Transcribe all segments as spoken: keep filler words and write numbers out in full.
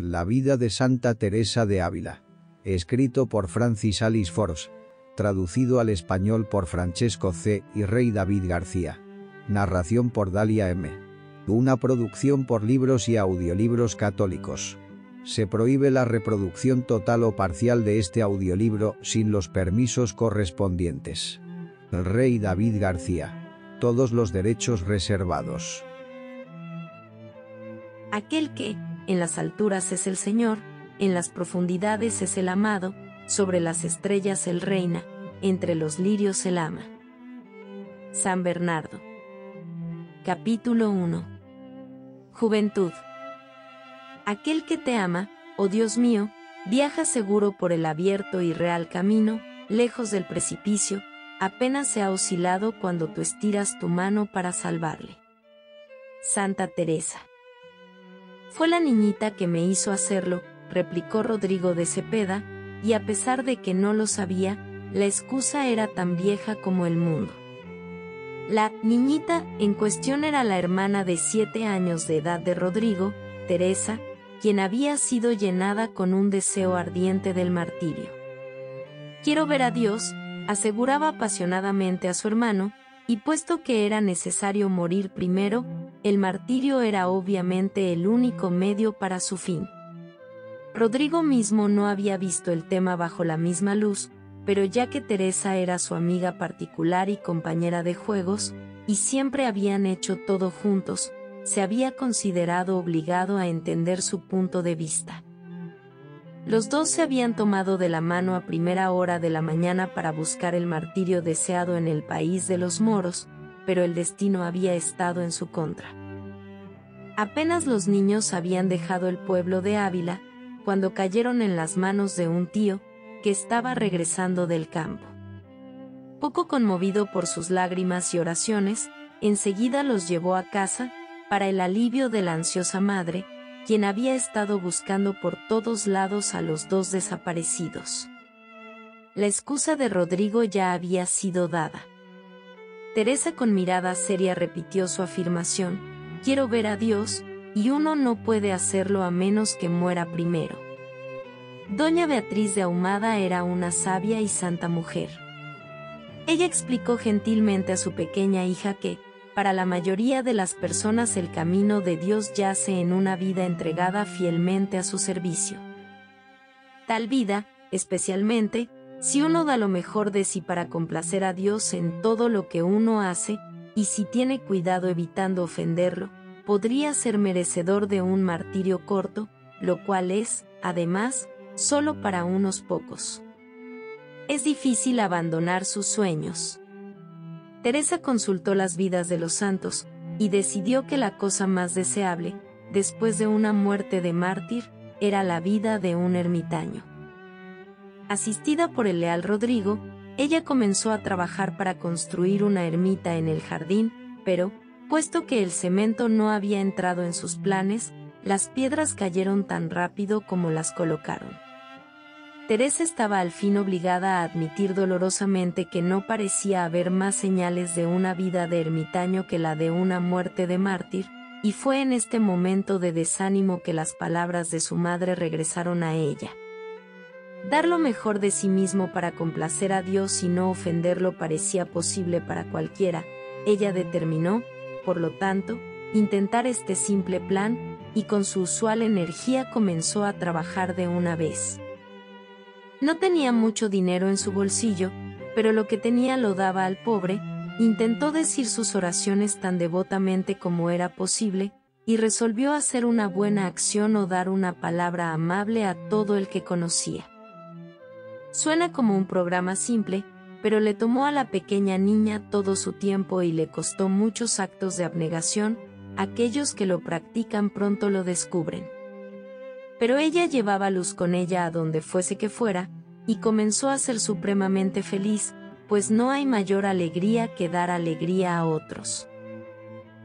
La vida de Santa Teresa de Ávila. Escrito por Francis Alice Forbes. Traducido al español por Francesco C. y Rey David García. Narración por Dalia M. Una producción por Libros y Audiolibros Católicos. Se prohíbe la reproducción total o parcial de este audiolibro sin los permisos correspondientes. Rey David García. Todos los derechos reservados. Aquel que, en las alturas es el Señor, en las profundidades es el amado, sobre las estrellas el reina, entre los lirios el ama. San Bernardo. Capítulo uno. Juventud. Aquel que te ama, oh Dios mío, viaja seguro por el abierto y real camino, lejos del precipicio, apenas se ha oscilado cuando tú estiras tu mano para salvarle. Santa Teresa. Fue la niñita que me hizo hacerlo, replicó Rodrigo de Cepeda, y a pesar de que no lo sabía, la excusa era tan vieja como el mundo. La niñita en cuestión era la hermana de siete años de edad de Rodrigo, Teresa, quien había sido llenada con un deseo ardiente del martirio. «Quiero ver a Dios», aseguraba apasionadamente a su hermano, y puesto que era necesario morir primero, el martirio era obviamente el único medio para su fin. Rodrigo mismo no había visto el tema bajo la misma luz, pero ya que Teresa era su amiga particular y compañera de juegos, y siempre habían hecho todo juntos, se había considerado obligado a entender su punto de vista. Los dos se habían tomado de la mano a primera hora de la mañana para buscar el martirio deseado en el país de los moros, pero el destino había estado en su contra. Apenas los niños habían dejado el pueblo de Ávila, cuando cayeron en las manos de un tío, que estaba regresando del campo. Poco conmovido por sus lágrimas y oraciones, enseguida los llevó a casa, para el alivio de la ansiosa madre, quien había estado buscando por todos lados a los dos desaparecidos. La excusa de Rodrigo ya había sido dada. Teresa con mirada seria repitió su afirmación, «Quiero ver a Dios, y uno no puede hacerlo a menos que muera primero». Doña Beatriz de Ahumada era una sabia y santa mujer. Ella explicó gentilmente a su pequeña hija que, para la mayoría de las personas el camino de Dios yace en una vida entregada fielmente a su servicio. Tal vida, especialmente, si uno da lo mejor de sí para complacer a Dios en todo lo que uno hace, y si tiene cuidado evitando ofenderlo, podría ser merecedor de un martirio corto, lo cual es, además, solo para unos pocos. Es difícil abandonar sus sueños. Teresa consultó las vidas de los santos, y decidió que la cosa más deseable, después de una muerte de mártir, era la vida de un ermitaño. Asistida por el leal Rodrigo, ella comenzó a trabajar para construir una ermita en el jardín, pero, puesto que el cemento no había entrado en sus planes, las piedras cayeron tan rápido como las colocaron. Teresa estaba al fin obligada a admitir dolorosamente que no parecía haber más señales de una vida de ermitaño que la de una muerte de mártir, y fue en este momento de desánimo que las palabras de su madre regresaron a ella. Dar lo mejor de sí mismo para complacer a Dios y no ofenderlo parecía posible para cualquiera. Ella determinó, por lo tanto, intentar este simple plan, y con su usual energía comenzó a trabajar de una vez. No tenía mucho dinero en su bolsillo, pero lo que tenía lo daba al pobre, intentó decir sus oraciones tan devotamente como era posible, y resolvió hacer una buena acción o dar una palabra amable a todo el que conocía. Suena como un programa simple, pero le tomó a la pequeña niña todo su tiempo y le costó muchos actos de abnegación, aquellos que lo practican pronto lo descubren. Pero ella llevaba luz con ella a donde fuese que fuera, y comenzó a ser supremamente feliz, pues no hay mayor alegría que dar alegría a otros.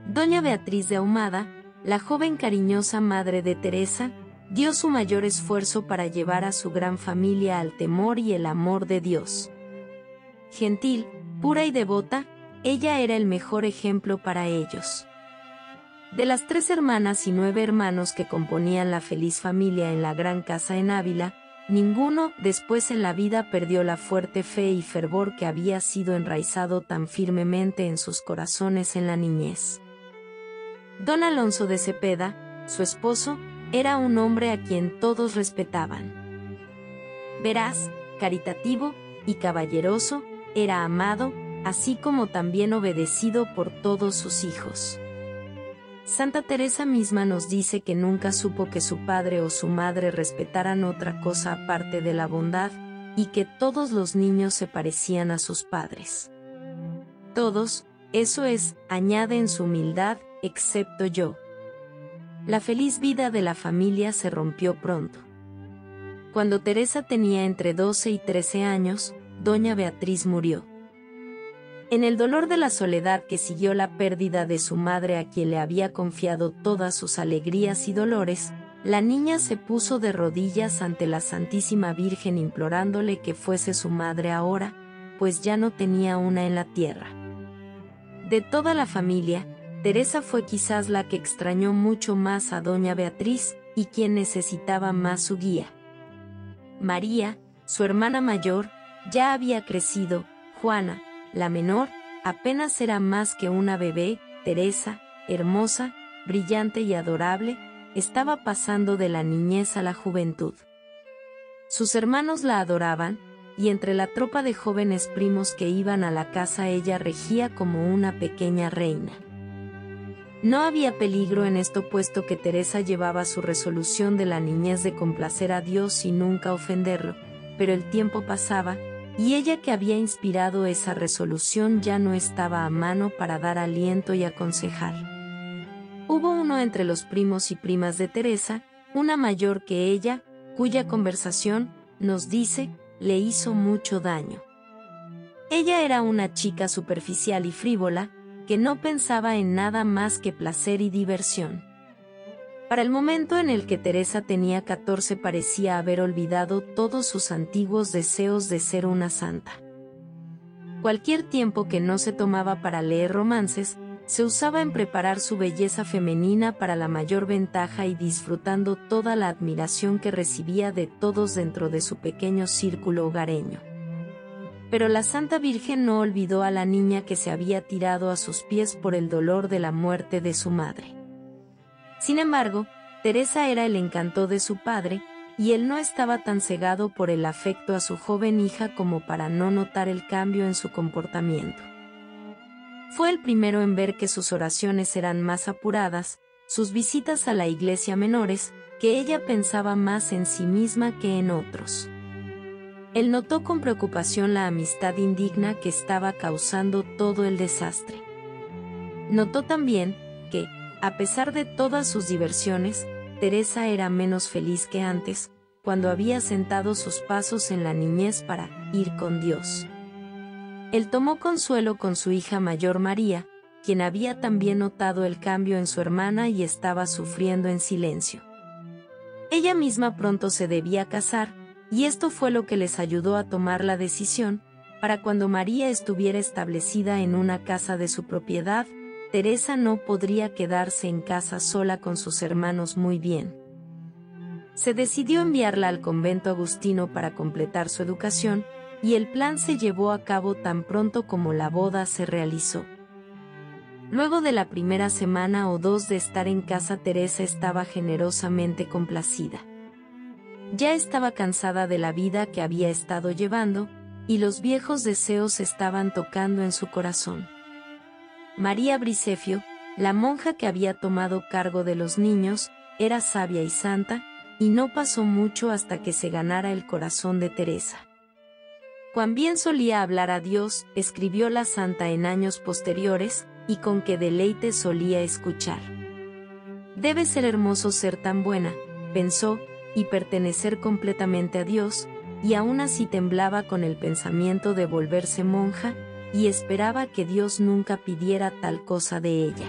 Doña Beatriz de Ahumada, la joven cariñosa madre de Teresa, dio su mayor esfuerzo para llevar a su gran familia al temor y el amor de Dios. Gentil, pura y devota, ella era el mejor ejemplo para ellos. De las tres hermanas y nueve hermanos que componían la feliz familia en la gran casa en Ávila, ninguno después en la vida perdió la fuerte fe y fervor que había sido enraizado tan firmemente en sus corazones en la niñez. Don Alonso de Cepeda, su esposo, era un hombre a quien todos respetaban. Veraz, caritativo y caballeroso, era amado, así como también obedecido por todos sus hijos. Santa Teresa misma nos dice que nunca supo que su padre o su madre respetaran otra cosa aparte de la bondad, y que todos los niños se parecían a sus padres. Todos, eso es, añade en su humildad, excepto yo. La feliz vida de la familia se rompió pronto. Cuando Teresa tenía entre doce y trece años, doña Beatriz murió. En el dolor de la soledad que siguió la pérdida de su madre, a quien le había confiado todas sus alegrías y dolores, la niña se puso de rodillas ante la Santísima Virgen implorándole que fuese su madre ahora, pues ya no tenía una en la tierra. De toda la familia, Teresa fue quizás la que extrañó mucho más a doña Beatriz y quien necesitaba más su guía. María, su hermana mayor, ya había crecido. Juana, la menor, apenas era más que una bebé. Teresa, hermosa, brillante y adorable, estaba pasando de la niñez a la juventud. Sus hermanos la adoraban, y entre la tropa de jóvenes primos que iban a la casa ella regía como una pequeña reina. No había peligro en esto, puesto que Teresa llevaba su resolución de la niñez de complacer a Dios y nunca ofenderlo, pero el tiempo pasaba, y ella que había inspirado esa resolución ya no estaba a mano para dar aliento y aconsejar. Hubo uno entre los primos y primas de Teresa, una mayor que ella, cuya conversación, nos dice, le hizo mucho daño. Ella era una chica superficial y frívola, que no pensaba en nada más que placer y diversión. Para el momento en el que Teresa tenía catorce parecía haber olvidado todos sus antiguos deseos de ser una santa. Cualquier tiempo que no se tomaba para leer romances, se usaba en preparar su belleza femenina para la mayor ventaja y disfrutando toda la admiración que recibía de todos dentro de su pequeño círculo hogareño. Pero la Santa Virgen no olvidó a la niña que se había tirado a sus pies por el dolor de la muerte de su madre. Sin embargo, Teresa era el encanto de su padre, y él no estaba tan cegado por el afecto a su joven hija como para no notar el cambio en su comportamiento. Fue el primero en ver que sus oraciones eran más apuradas, sus visitas a la iglesia menores, que ella pensaba más en sí misma que en otros. Él notó con preocupación la amistad indigna que estaba causando todo el desastre. Notó también que, a pesar de todas sus diversiones, Teresa era menos feliz que antes, cuando había sentado sus pasos en la niñez para ir con Dios. Él tomó consuelo con su hija mayor María, quien había también notado el cambio en su hermana y estaba sufriendo en silencio. Ella misma pronto se debía casar, y esto fue lo que les ayudó a tomar la decisión, para cuando María estuviera establecida en una casa de su propiedad, Teresa no podría quedarse en casa sola con sus hermanos muy bien. Se decidió enviarla al convento agustino para completar su educación, y el plan se llevó a cabo tan pronto como la boda se realizó. Luego de la primera semana o dos de estar en casa, Teresa estaba generosamente complacida. Ya estaba cansada de la vida que había estado llevando, y los viejos deseos estaban tocando en su corazón. María Briceño, la monja que había tomado cargo de los niños, era sabia y santa, y no pasó mucho hasta que se ganara el corazón de Teresa. Cuán bien solía hablar a Dios, escribió la santa en años posteriores, y con qué deleite solía escuchar. Debe ser hermoso ser tan buena, pensó, y pertenecer completamente a Dios, y aún así temblaba con el pensamiento de volverse monja, y esperaba que Dios nunca pidiera tal cosa de ella.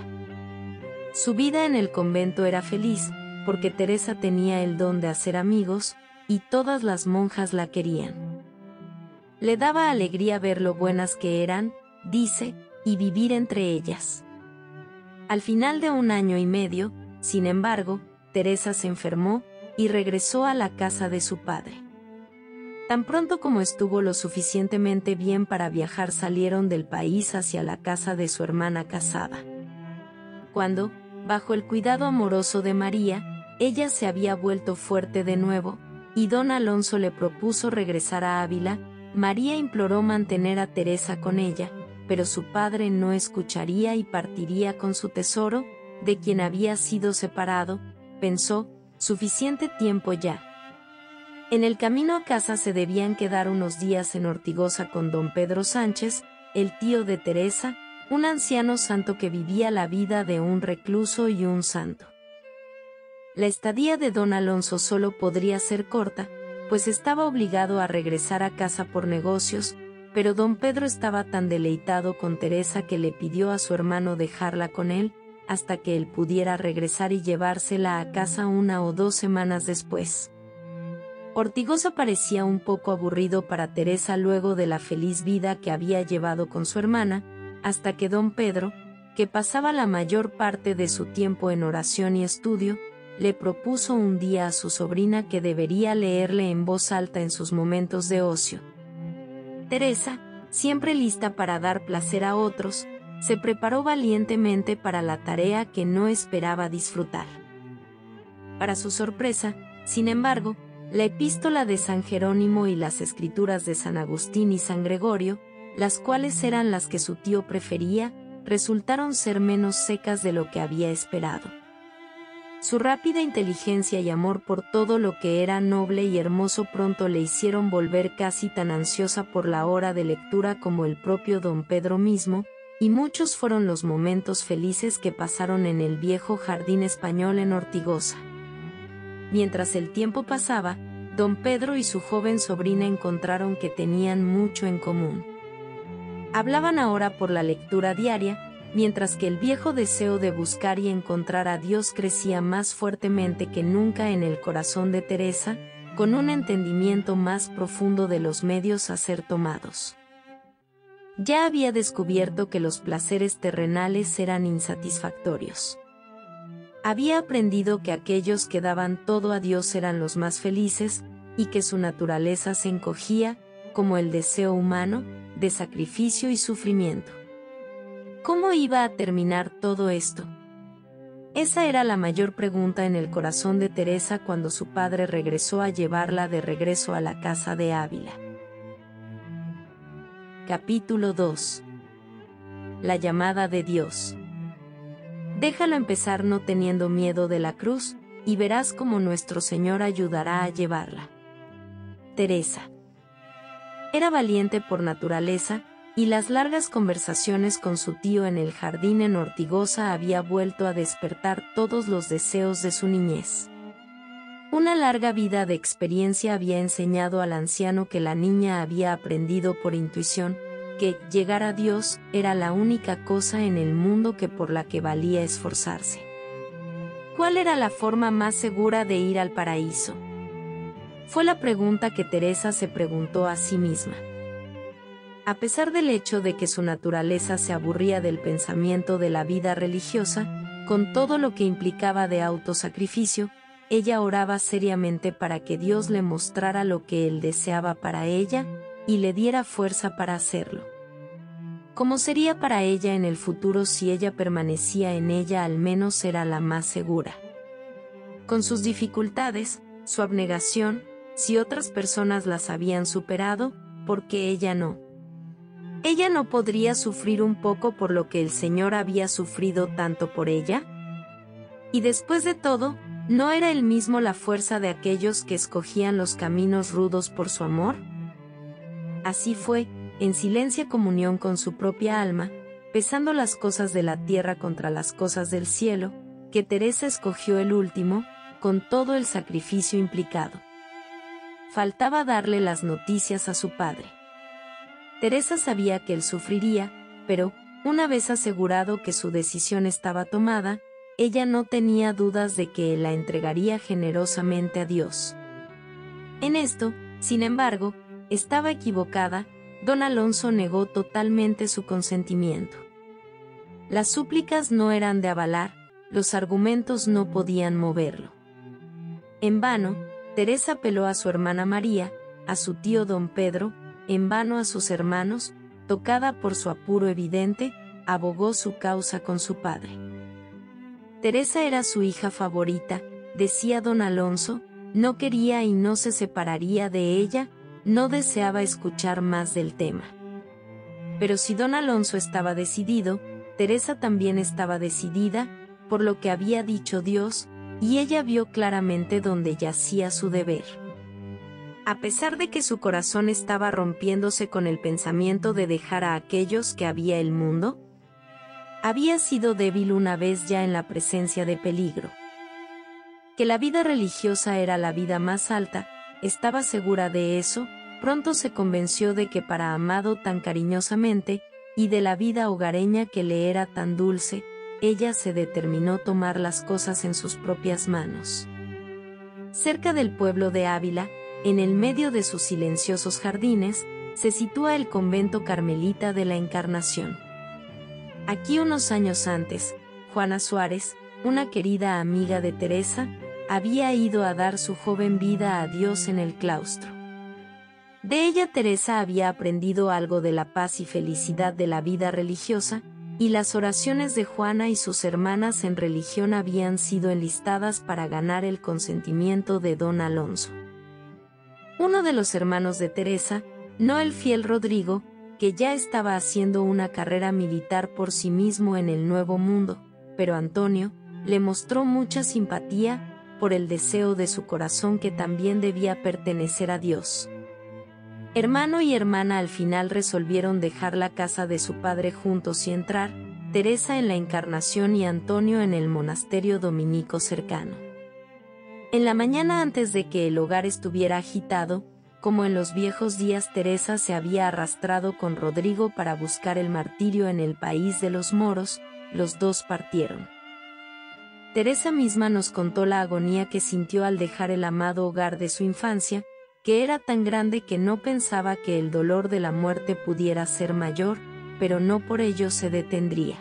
Su vida en el convento era feliz, porque Teresa tenía el don de hacer amigos, y todas las monjas la querían. Le daba alegría ver lo buenas que eran, dice, y vivir entre ellas. Al final de un año y medio, sin embargo, Teresa se enfermó y regresó a la casa de su padre. Tan pronto como estuvo lo suficientemente bien para viajar, salieron del país hacia la casa de su hermana casada. Cuando, bajo el cuidado amoroso de María, ella se había vuelto fuerte de nuevo, y don Alonso le propuso regresar a Ávila, María imploró mantener a Teresa con ella, pero su padre no escucharía y partiría con su tesoro, de quien había sido separado, pensó, suficiente tiempo ya. En el camino a casa se debían quedar unos días en Ortigosa con don Pedro Sánchez, el tío de Teresa, un anciano santo que vivía la vida de un recluso y un santo. La estadía de don Alonso solo podría ser corta, pues estaba obligado a regresar a casa por negocios, pero don Pedro estaba tan deleitado con Teresa que le pidió a su hermano dejarla con él, hasta que él pudiera regresar y llevársela a casa una o dos semanas después. Ortigosa parecía un poco aburrido para Teresa luego de la feliz vida que había llevado con su hermana, hasta que don Pedro, que pasaba la mayor parte de su tiempo en oración y estudio, le propuso un día a su sobrina que debería leerle en voz alta en sus momentos de ocio. Teresa, siempre lista para dar placer a otros, se preparó valientemente para la tarea que no esperaba disfrutar. Para su sorpresa, sin embargo, la epístola de San Jerónimo y las escrituras de San Agustín y San Gregorio, las cuales eran las que su tío prefería, resultaron ser menos secas de lo que había esperado. Su rápida inteligencia y amor por todo lo que era noble y hermoso pronto le hicieron volver casi tan ansiosa por la hora de lectura como el propio don Pedro mismo, y muchos fueron los momentos felices que pasaron en el viejo jardín español en Ortigosa. Mientras el tiempo pasaba, don Pedro y su joven sobrina encontraron que tenían mucho en común. Hablaban ahora por la lectura diaria, mientras que el viejo deseo de buscar y encontrar a Dios crecía más fuertemente que nunca en el corazón de Teresa, con un entendimiento más profundo de los medios a ser tomados. Ya había descubierto que los placeres terrenales eran insatisfactorios. Había aprendido que aquellos que daban todo a Dios eran los más felices, y que su naturaleza se encogía, como el deseo humano, de sacrificio y sufrimiento. ¿Cómo iba a terminar todo esto? Esa era la mayor pregunta en el corazón de Teresa cuando su padre regresó a llevarla de regreso a la casa de Ávila. Capítulo dos. La llamada de Dios. Déjalo empezar no teniendo miedo de la cruz, y verás cómo nuestro Señor ayudará a llevarla. Teresa. Era valiente por naturaleza, y las largas conversaciones con su tío en el jardín en Ortigosa había vuelto a despertar todos los deseos de su niñez. Una larga vida de experiencia había enseñado al anciano que la niña había aprendido por intuición, que llegar a Dios era la única cosa en el mundo que por la que valía esforzarse. ¿Cuál era la forma más segura de ir al paraíso? Fue la pregunta que Teresa se preguntó a sí misma. A pesar del hecho de que su naturaleza se aburría del pensamiento de la vida religiosa, con todo lo que implicaba de autosacrificio, ella oraba seriamente para que Dios le mostrara lo que él deseaba para ella, y le diera fuerza para hacerlo. Como sería para ella en el futuro si ella permanecía en ella, al menos era la más segura. Con sus dificultades, su abnegación, si otras personas las habían superado, ¿por qué ella no? ¿Ella no podría sufrir un poco por lo que el Señor había sufrido tanto por ella? Y después de todo, ¿no era él mismo la fuerza de aquellos que escogían los caminos rudos por su amor? Así fue, en silencia comunión con su propia alma, pesando las cosas de la tierra contra las cosas del cielo, que Teresa escogió el último, con todo el sacrificio implicado. Faltaba darle las noticias a su padre. Teresa sabía que él sufriría, pero, una vez asegurado que su decisión estaba tomada, ella no tenía dudas de que él la entregaría generosamente a Dios. En esto, sin embargo, estaba equivocada, don Alonso negó totalmente su consentimiento. Las súplicas no eran de avalar, los argumentos no podían moverlo. En vano, Teresa apeló a su hermana María, a su tío don Pedro, en vano a sus hermanos, tocada por su apuro evidente, abogó su causa con su padre. Teresa era su hija favorita, decía don Alonso, no quería y no se separaría de ella, no deseaba escuchar más del tema. Pero si don Alonso estaba decidido, Teresa también estaba decidida, por lo que había dicho Dios, y ella vio claramente dónde yacía su deber. A pesar de que su corazón estaba rompiéndose con el pensamiento de dejar a aquellos que había el mundo, había sido débil una vez ya en la presencia de peligro. Que la vida religiosa era la vida más alta, estaba segura de eso, pronto se convenció de que para amado tan cariñosamente, y de la vida hogareña que le era tan dulce, ella se determinó tomar las cosas en sus propias manos. Cerca del pueblo de Ávila, en el medio de sus silenciosos jardines, se sitúa el convento carmelita de la Encarnación. Aquí unos años antes, Juana Suárez, una querida amiga de Teresa, había ido a dar su joven vida a Dios en el claustro. De ella Teresa había aprendido algo de la paz y felicidad de la vida religiosa, y las oraciones de Juana y sus hermanas en religión habían sido enlistadas para ganar el consentimiento de don Alonso. Uno de los hermanos de Teresa, no el fiel Rodrigo, que ya estaba haciendo una carrera militar por sí mismo en el Nuevo Mundo, pero Antonio, le mostró mucha simpatía por el deseo de su corazón que también debía pertenecer a Dios. Hermano y hermana al final resolvieron dejar la casa de su padre juntos y entrar, Teresa en la Encarnación y Antonio en el monasterio dominico cercano. En la mañana antes de que el hogar estuviera agitado, como en los viejos días Teresa se había arrastrado con Rodrigo para buscar el martirio en el país de los moros, los dos partieron. Teresa misma nos contó la agonía que sintió al dejar el amado hogar de su infancia, que era tan grande que no pensaba que el dolor de la muerte pudiera ser mayor, pero no por ello se detendría.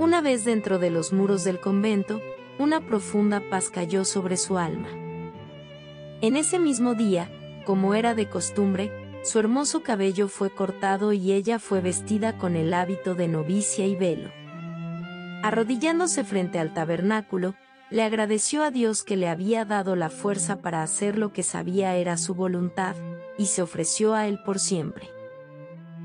Una vez dentro de los muros del convento, una profunda paz cayó sobre su alma. En ese mismo día, como era de costumbre, su hermoso cabello fue cortado y ella fue vestida con el hábito de novicia y velo. Arrodillándose frente al tabernáculo, le agradeció a Dios que le había dado la fuerza para hacer lo que sabía era su voluntad, y se ofreció a él por siempre.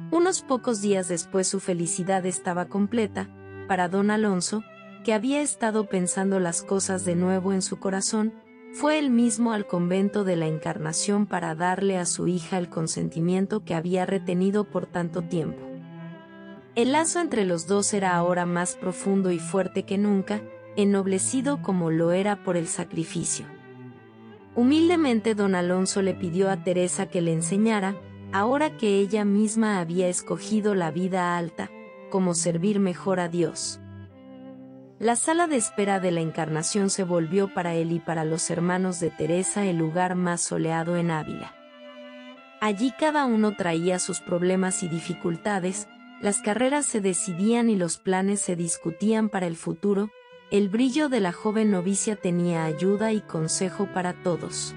Unos pocos días después su felicidad estaba completa, para don Alonso, que había estado pensando las cosas de nuevo en su corazón, fue él mismo al convento de la Encarnación para darle a su hija el consentimiento que había retenido por tanto tiempo. El lazo entre los dos era ahora más profundo y fuerte que nunca, ennoblecido como lo era por el sacrificio. Humildemente don Alonso le pidió a Teresa que le enseñara, ahora que ella misma había escogido la vida alta, cómo servir mejor a Dios. La sala de espera de la Encarnación se volvió para él y para los hermanos de Teresa el lugar más soleado en Ávila. Allí cada uno traía sus problemas y dificultades, las carreras se decidían y los planes se discutían para el futuro. El brillo de la joven novicia tenía ayuda y consejo para todos.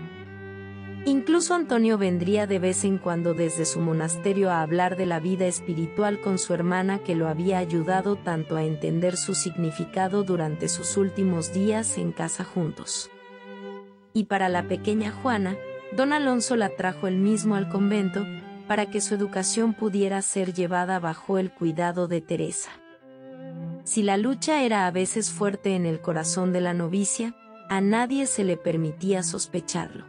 Incluso Antonio vendría de vez en cuando desde su monasterio a hablar de la vida espiritual con su hermana que lo había ayudado tanto a entender su significado durante sus últimos días en casa juntos. Y para la pequeña Juana, don Alonso la trajo él mismo al convento para que su educación pudiera ser llevada bajo el cuidado de Teresa. Si la lucha era a veces fuerte en el corazón de la novicia, a nadie se le permitía sospecharlo.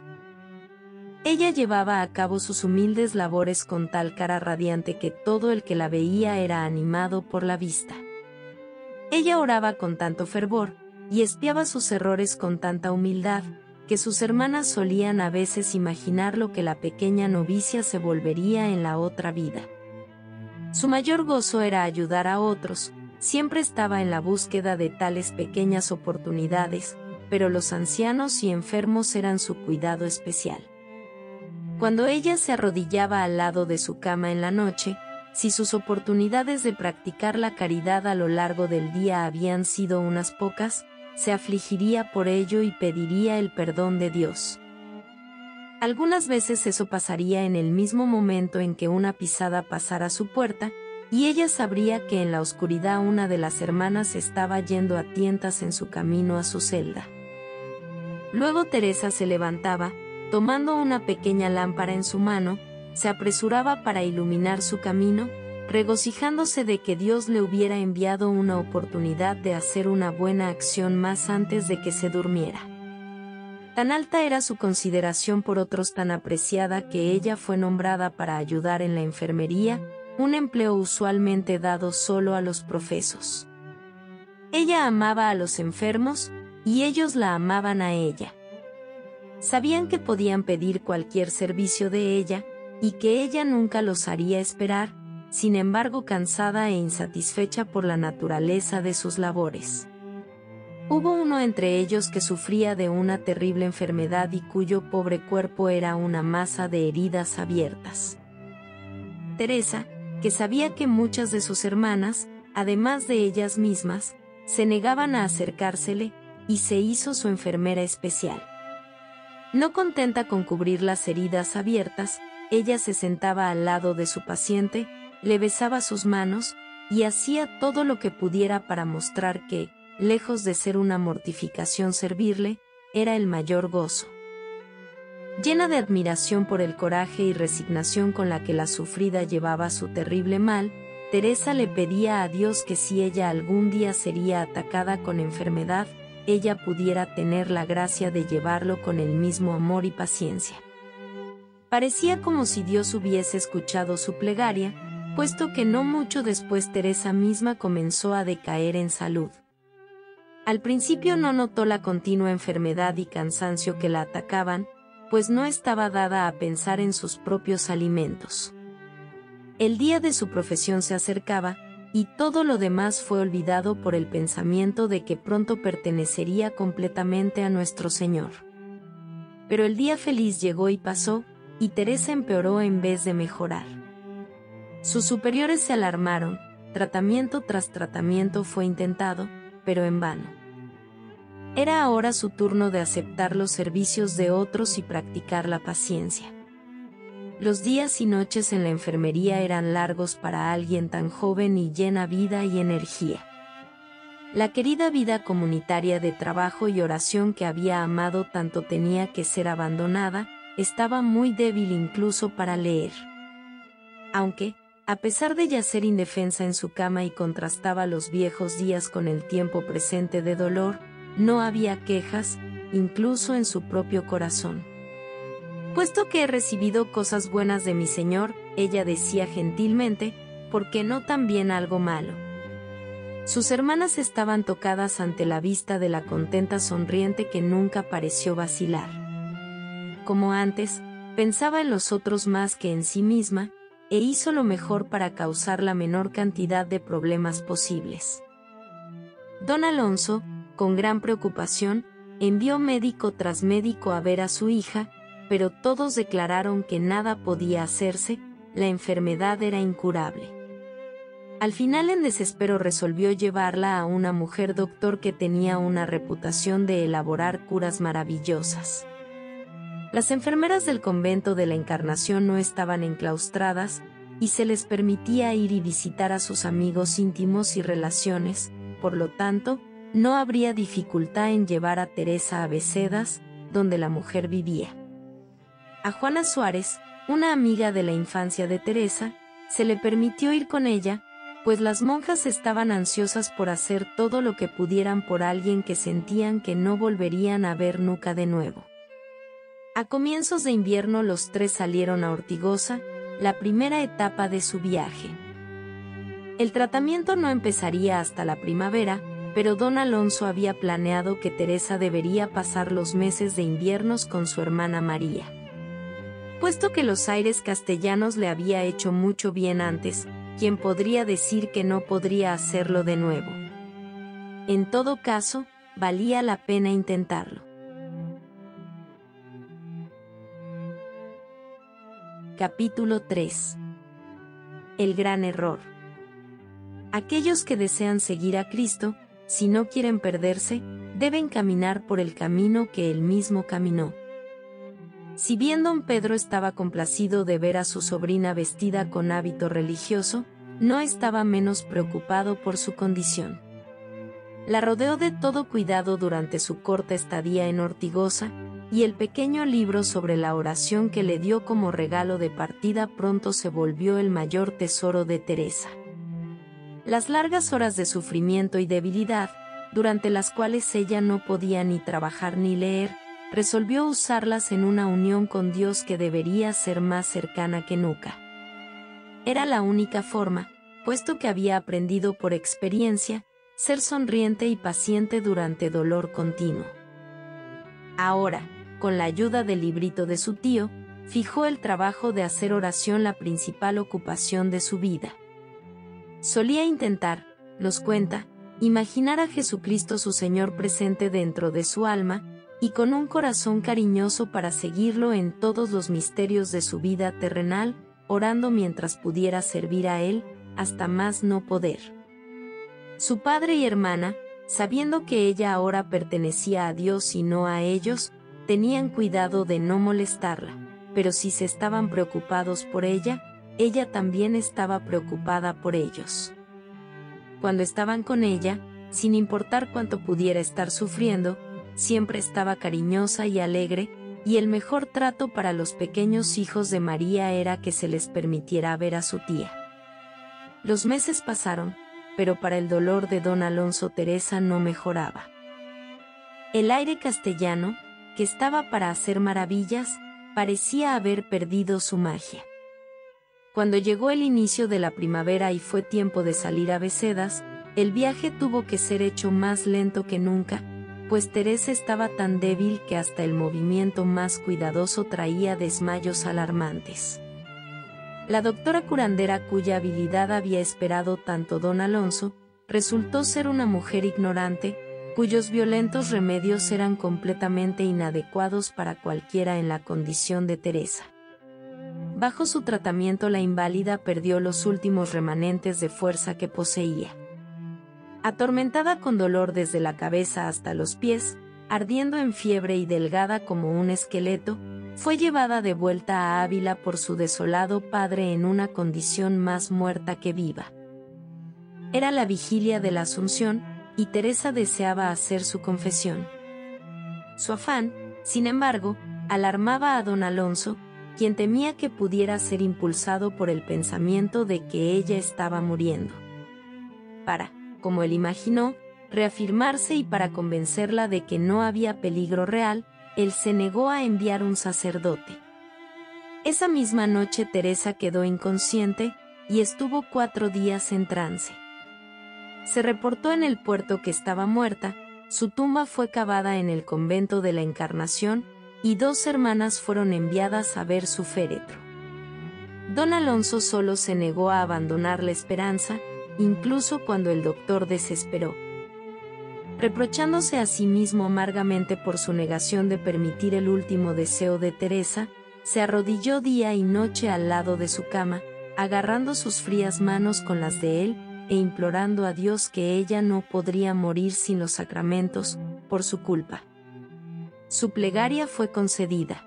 Ella llevaba a cabo sus humildes labores con tal cara radiante que todo el que la veía era animado por la vista. Ella oraba con tanto fervor y espiaba sus errores con tanta humildad que sus hermanas solían a veces imaginar lo que la pequeña novicia se volvería en la otra vida. Su mayor gozo era ayudar a otros. Siempre estaba en la búsqueda de tales pequeñas oportunidades, pero los ancianos y enfermos eran su cuidado especial. Cuando ella se arrodillaba al lado de su cama en la noche, Si sus oportunidades de practicar la caridad a lo largo del día habían sido unas pocas, se afligiría por ello y pediría el perdón de Dios. Algunas veces eso pasaría en el mismo momento en que una pisada pasara a su puerta, y ella sabría que en la oscuridad una de las hermanas estaba yendo a tientas en su camino a su celda. Luego Teresa se levantaba, tomando una pequeña lámpara en su mano, se apresuraba para iluminar su camino, regocijándose de que Dios le hubiera enviado una oportunidad de hacer una buena acción más antes de que se durmiera. Tan alta era su consideración por otros, tan apreciada, que ella fue nombrada para ayudar en la enfermería, un empleo usualmente dado solo a los profesos. Ella amaba a los enfermos, y ellos la amaban a ella. Sabían que podían pedir cualquier servicio de ella, y que ella nunca los haría esperar, sin embargo cansada e insatisfecha por la naturaleza de sus labores. Hubo uno entre ellos que sufría de una terrible enfermedad y cuyo pobre cuerpo era una masa de heridas abiertas. Teresa, que sabía que muchas de sus hermanas, además de ellas mismas, se negaban a acercársele, y se hizo su enfermera especial. No contenta con cubrir las heridas abiertas, ella se sentaba al lado de su paciente, le besaba sus manos, y hacía todo lo que pudiera para mostrar que, lejos de ser una mortificación servirle, era el mayor gozo. Llena de admiración por el coraje y resignación con la que la sufrida llevaba su terrible mal, Teresa le pedía a Dios que si ella algún día sería atacada con enfermedad, ella pudiera tener la gracia de llevarlo con el mismo amor y paciencia. Parecía como si Dios hubiese escuchado su plegaria, puesto que no mucho después Teresa misma comenzó a decaer en salud. Al principio no notó la continua enfermedad y cansancio que la atacaban, pues no estaba dada a pensar en sus propios alimentos. El día de su profesión se acercaba, y todo lo demás fue olvidado por el pensamiento de que pronto pertenecería completamente a nuestro Señor. Pero el día feliz llegó y pasó, y Teresa empeoró en vez de mejorar. Sus superiores se alarmaron, tratamiento tras tratamiento fue intentado, pero en vano. Era ahora su turno de aceptar los servicios de otros y practicar la paciencia. Los días y noches en la enfermería eran largos para alguien tan joven y llena de vida y energía. La querida vida comunitaria de trabajo y oración que había amado tanto tenía que ser abandonada, estaba muy débil incluso para leer. Aunque, a pesar de yacer indefensa en su cama y contrastaba los viejos días con el tiempo presente de dolor, no había quejas, incluso en su propio corazón. «Puesto que he recibido cosas buenas de mi Señor», ella decía gentilmente, «¿por qué no también algo malo?». Sus hermanas estaban tocadas ante la vista de la contenta sonriente que nunca pareció vacilar. Como antes, pensaba en los otros más que en sí misma, e hizo lo mejor para causar la menor cantidad de problemas posibles. Don Alonso, con gran preocupación, envió médico tras médico a ver a su hija, pero todos declararon que nada podía hacerse, la enfermedad era incurable. Al final, en desespero, resolvió llevarla a una mujer doctor que tenía una reputación de elaborar curas maravillosas. Las enfermeras del convento de la Encarnación no estaban enclaustradas, y se les permitía ir y visitar a sus amigos íntimos y relaciones, por lo tanto, no habría dificultad en llevar a Teresa a Becedas, donde la mujer vivía. A Juana Suárez, una amiga de la infancia de Teresa, se le permitió ir con ella, pues las monjas estaban ansiosas por hacer todo lo que pudieran por alguien que sentían que no volverían a ver nunca de nuevo. A comienzos de invierno los tres salieron a Ortigosa, la primera etapa de su viaje. El tratamiento no empezaría hasta la primavera, pero don Alonso había planeado que Teresa debería pasar los meses de inviernos con su hermana María. Puesto que los aires castellanos le había hecho mucho bien antes, ¿quién podría decir que no podría hacerlo de nuevo? En todo caso, valía la pena intentarlo. Capítulo tres. el gran error. Aquellos que desean seguir a Cristo, si no quieren perderse, deben caminar por el camino que él mismo caminó. Si bien don Pedro estaba complacido de ver a su sobrina vestida con hábito religioso, no estaba menos preocupado por su condición. La rodeó de todo cuidado durante su corta estadía en Ortigosa, y el pequeño libro sobre la oración que le dio como regalo de partida pronto se volvió el mayor tesoro de Teresa. Las largas horas de sufrimiento y debilidad, durante las cuales ella no podía ni trabajar ni leer, resolvió usarlas en una unión con Dios que debería ser más cercana que nunca. Era la única forma, puesto que había aprendido por experiencia, ser sonriente y paciente durante dolor continuo. Ahora, con la ayuda del librito de su tío, fijó el trabajo de hacer oración la principal ocupación de su vida. Solía intentar, nos cuenta, imaginar a Jesucristo su Señor presente dentro de su alma, y con un corazón cariñoso para seguirlo en todos los misterios de su vida terrenal, orando mientras pudiera servir a él, hasta más no poder. Su padre y hermana, sabiendo que ella ahora pertenecía a Dios y no a ellos, tenían cuidado de no molestarla, pero si se estaban preocupados por ella, ella también estaba preocupada por ellos. Cuando estaban con ella, sin importar cuánto pudiera estar sufriendo, siempre estaba cariñosa y alegre, y el mejor trato para los pequeños hijos de María era que se les permitiera ver a su tía. Los meses pasaron, pero para el dolor de don Alonso Teresa no mejoraba. El aire castellano, que estaba para hacer maravillas, parecía haber perdido su magia. Cuando llegó el inicio de la primavera y fue tiempo de salir a Becedas, el viaje tuvo que ser hecho más lento que nunca, pues Teresa estaba tan débil que hasta el movimiento más cuidadoso traía desmayos alarmantes. La doctora curandera, cuya habilidad había esperado tanto don Alonso, resultó ser una mujer ignorante, cuyos violentos remedios eran completamente inadecuados para cualquiera en la condición de Teresa. Bajo su tratamiento la inválida perdió los últimos remanentes de fuerza que poseía. Atormentada con dolor desde la cabeza hasta los pies, ardiendo en fiebre y delgada como un esqueleto, fue llevada de vuelta a Ávila por su desolado padre en una condición más muerta que viva. Era la vigilia de la Asunción, y Teresa deseaba hacer su confesión. Su afán, sin embargo, alarmaba a don Alonso, quien temía que pudiera ser impulsado por el pensamiento de que ella estaba muriendo. Para, como él imaginó, reafirmarse y para convencerla de que no había peligro real, él se negó a enviar un sacerdote. Esa misma noche Teresa quedó inconsciente y estuvo cuatro días en trance. Se reportó en el puerto que estaba muerta, su tumba fue cavada en el convento de la Encarnación y dos hermanas fueron enviadas a ver su féretro. Don Alonso solo se negó a abandonar la esperanza, incluso cuando el doctor desesperó. Reprochándose a sí mismo amargamente por su negación de permitir el último deseo de Teresa, se arrodilló día y noche al lado de su cama, agarrando sus frías manos con las de él e implorando a Dios que ella no podría morir sin los sacramentos, por su culpa. Su plegaria fue concedida.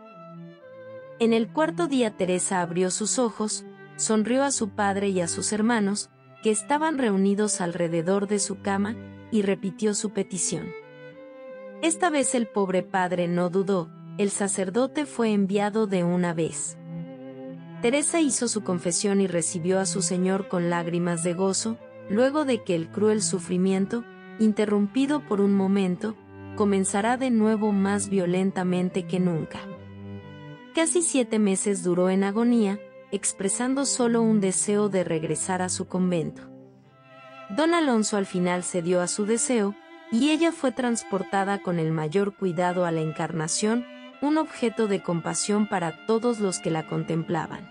En el cuarto día Teresa abrió sus ojos, sonrió a su padre y a sus hermanos, que estaban reunidos alrededor de su cama, y repitió su petición. Esta vez el pobre padre no dudó, el sacerdote fue enviado de una vez. Teresa hizo su confesión y recibió a su Señor con lágrimas de gozo, luego de que el cruel sufrimiento, interrumpido por un momento, comenzará de nuevo más violentamente que nunca. Casi siete meses duró en agonía, expresando solo un deseo de regresar a su convento. Don Alonso al final cedió a su deseo, y ella fue transportada con el mayor cuidado a la Encarnación, un objeto de compasión para todos los que la contemplaban.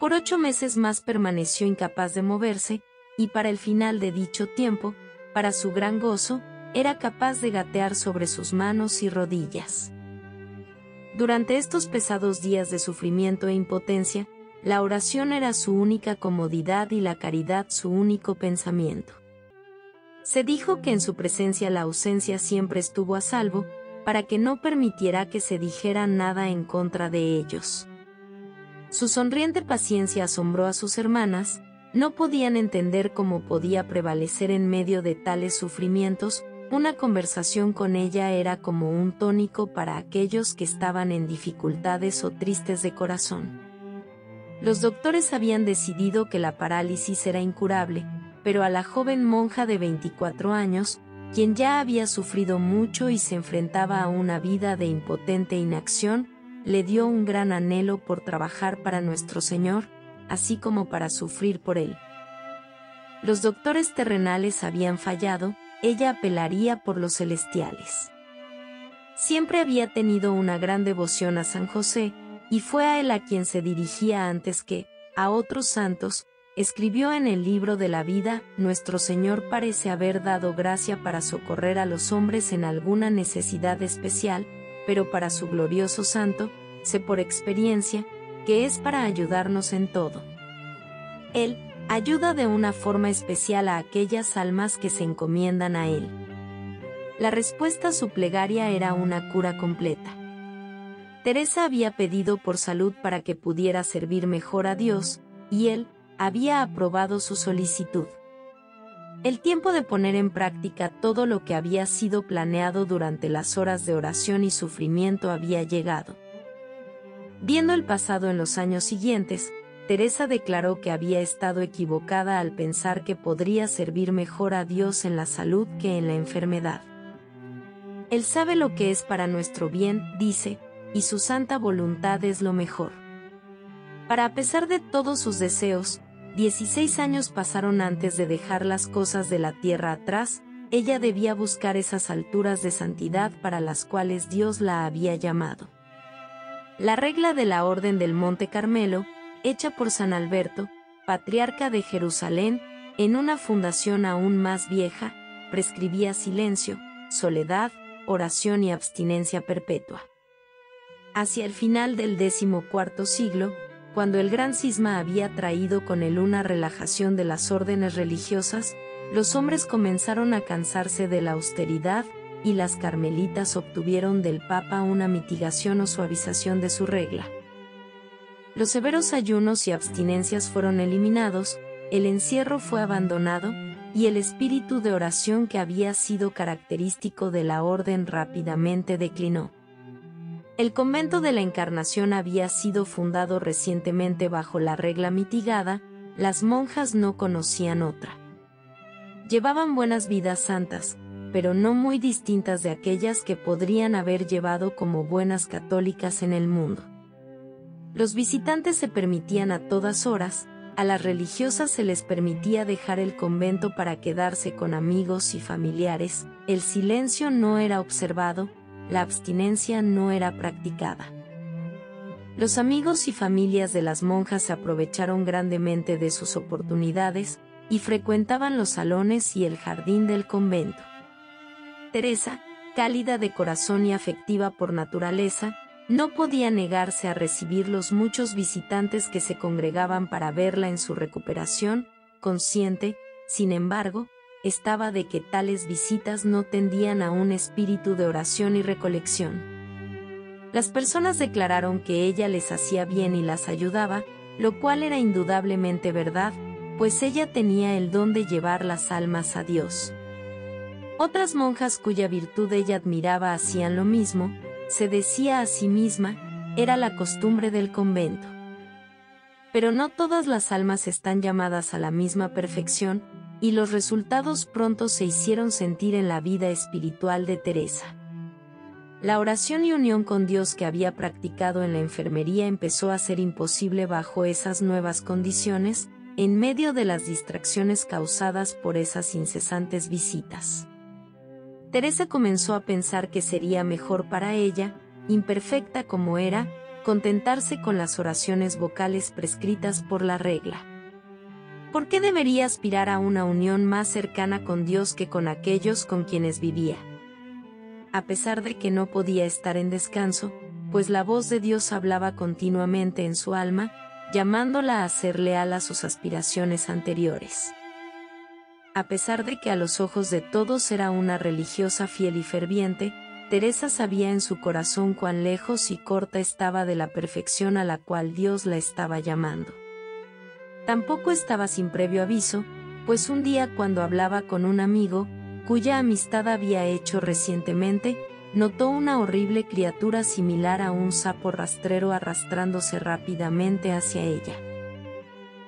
Por ocho meses más permaneció incapaz de moverse, y para el final de dicho tiempo, para su gran gozo, era capaz de gatear sobre sus manos y rodillas. Durante estos pesados días de sufrimiento e impotencia, La oración era su única comodidad y la caridad su único pensamiento. Se dijo que en su presencia la ausencia siempre estuvo a salvo, para que no permitiera que se dijera nada en contra de ellos. Su sonriente paciencia asombró a sus hermanas, no podían entender cómo podía prevalecer en medio de tales sufrimientos, una conversación con ella era como un tónico para aquellos que estaban en dificultades o tristes de corazón. Los doctores habían decidido que la parálisis era incurable, pero a la joven monja de veinticuatro años, quien ya había sufrido mucho y se enfrentaba a una vida de impotente inacción, le dio un gran anhelo por trabajar para nuestro Señor, así como para sufrir por Él. Los doctores terrenales habían fallado, ella apelaría por los celestiales. Siempre había tenido una gran devoción a San José, y fue a él a quien se dirigía antes que a otros santos. Escribió en el libro de la vida, nuestro Señor parece haber dado gracia para socorrer a los hombres en alguna necesidad especial, pero para su glorioso santo, sé por experiencia, que es para ayudarnos en todo. Él ayuda de una forma especial a aquellas almas que se encomiendan a Él. La respuesta a su plegaria era una cura completa. Teresa había pedido por salud para que pudiera servir mejor a Dios, y Él había aprobado su solicitud. El tiempo de poner en práctica todo lo que había sido planeado durante las horas de oración y sufrimiento había llegado. Viendo el pasado en los años siguientes, Teresa declaró que había estado equivocada al pensar que podría servir mejor a Dios en la salud que en la enfermedad. Él sabe lo que es para nuestro bien, dice, y su santa voluntad es lo mejor. Para a pesar de todos sus deseos, dieciséis años pasaron antes de dejar las cosas de la tierra atrás, ella debía buscar esas alturas de santidad para las cuales Dios la había llamado. La regla de la Orden del Monte Carmelo, hecha por San Alberto, patriarca de Jerusalén, en una fundación aún más vieja, prescribía silencio, soledad, oración y abstinencia perpetua. Hacia el final del décimo cuarto siglo, cuando el gran cisma había traído con él una relajación de las órdenes religiosas, los hombres comenzaron a cansarse de la austeridad y las carmelitas obtuvieron del Papa una mitigación o suavización de su regla. Los severos ayunos y abstinencias fueron eliminados, el encierro fue abandonado y el espíritu de oración que había sido característico de la orden rápidamente declinó. El convento de la Encarnación había sido fundado recientemente bajo la regla mitigada, las monjas no conocían otra. Llevaban buenas vidas santas, pero no muy distintas de aquellas que podrían haber llevado como buenas católicas en el mundo. Los visitantes se permitían a todas horas, a las religiosas se les permitía dejar el convento para quedarse con amigos y familiares, el silencio no era observado, la abstinencia no era practicada. Los amigos y familias de las monjas se aprovecharon grandemente de sus oportunidades y frecuentaban los salones y el jardín del convento. Teresa, cálida de corazón y afectiva por naturaleza, no podía negarse a recibir los muchos visitantes que se congregaban para verla en su recuperación, consciente, sin embargo, estaba de que tales visitas no tendían a un espíritu de oración y recolección. Las personas declararon que ella les hacía bien y las ayudaba, lo cual era indudablemente verdad, pues ella tenía el don de llevar las almas a Dios. Otras monjas cuya virtud ella admiraba hacían lo mismo, se decía a sí misma, era la costumbre del convento. Pero no todas las almas están llamadas a la misma perfección, y los resultados pronto se hicieron sentir en la vida espiritual de Teresa. La oración y unión con Dios que había practicado en la enfermería empezó a ser imposible bajo esas nuevas condiciones, en medio de las distracciones causadas por esas incesantes visitas. Teresa comenzó a pensar que sería mejor para ella, imperfecta como era, contentarse con las oraciones vocales prescritas por la regla. ¿Por qué debería aspirar a una unión más cercana con Dios que con aquellos con quienes vivía? A pesar de que no podía estar en descanso, pues la voz de Dios hablaba continuamente en su alma, llamándola a ser leal a sus aspiraciones anteriores. A pesar de que a los ojos de todos era una religiosa fiel y ferviente, Teresa sabía en su corazón cuán lejos y corta estaba de la perfección a la cual Dios la estaba llamando. Tampoco estaba sin previo aviso, pues un día cuando hablaba con un amigo, cuya amistad había hecho recientemente, notó una horrible criatura similar a un sapo rastrero arrastrándose rápidamente hacia ella.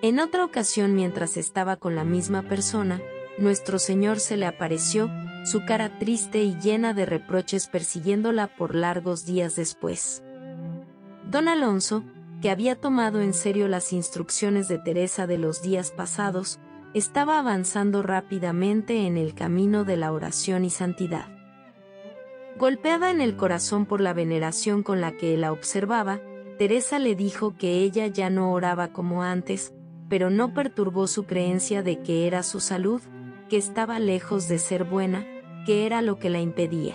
En otra ocasión, mientras estaba con la misma persona, nuestro Señor se le apareció, su cara triste y llena de reproches persiguiéndola por largos días después. Don Alonso, que había tomado en serio las instrucciones de Teresa de los días pasados, estaba avanzando rápidamente en el camino de la oración y santidad. Golpeada en el corazón por la veneración con la que la observaba, Teresa le dijo que ella ya no oraba como antes, pero no perturbó su creencia de que era su salud, que estaba lejos de ser buena, que era lo que la impedía.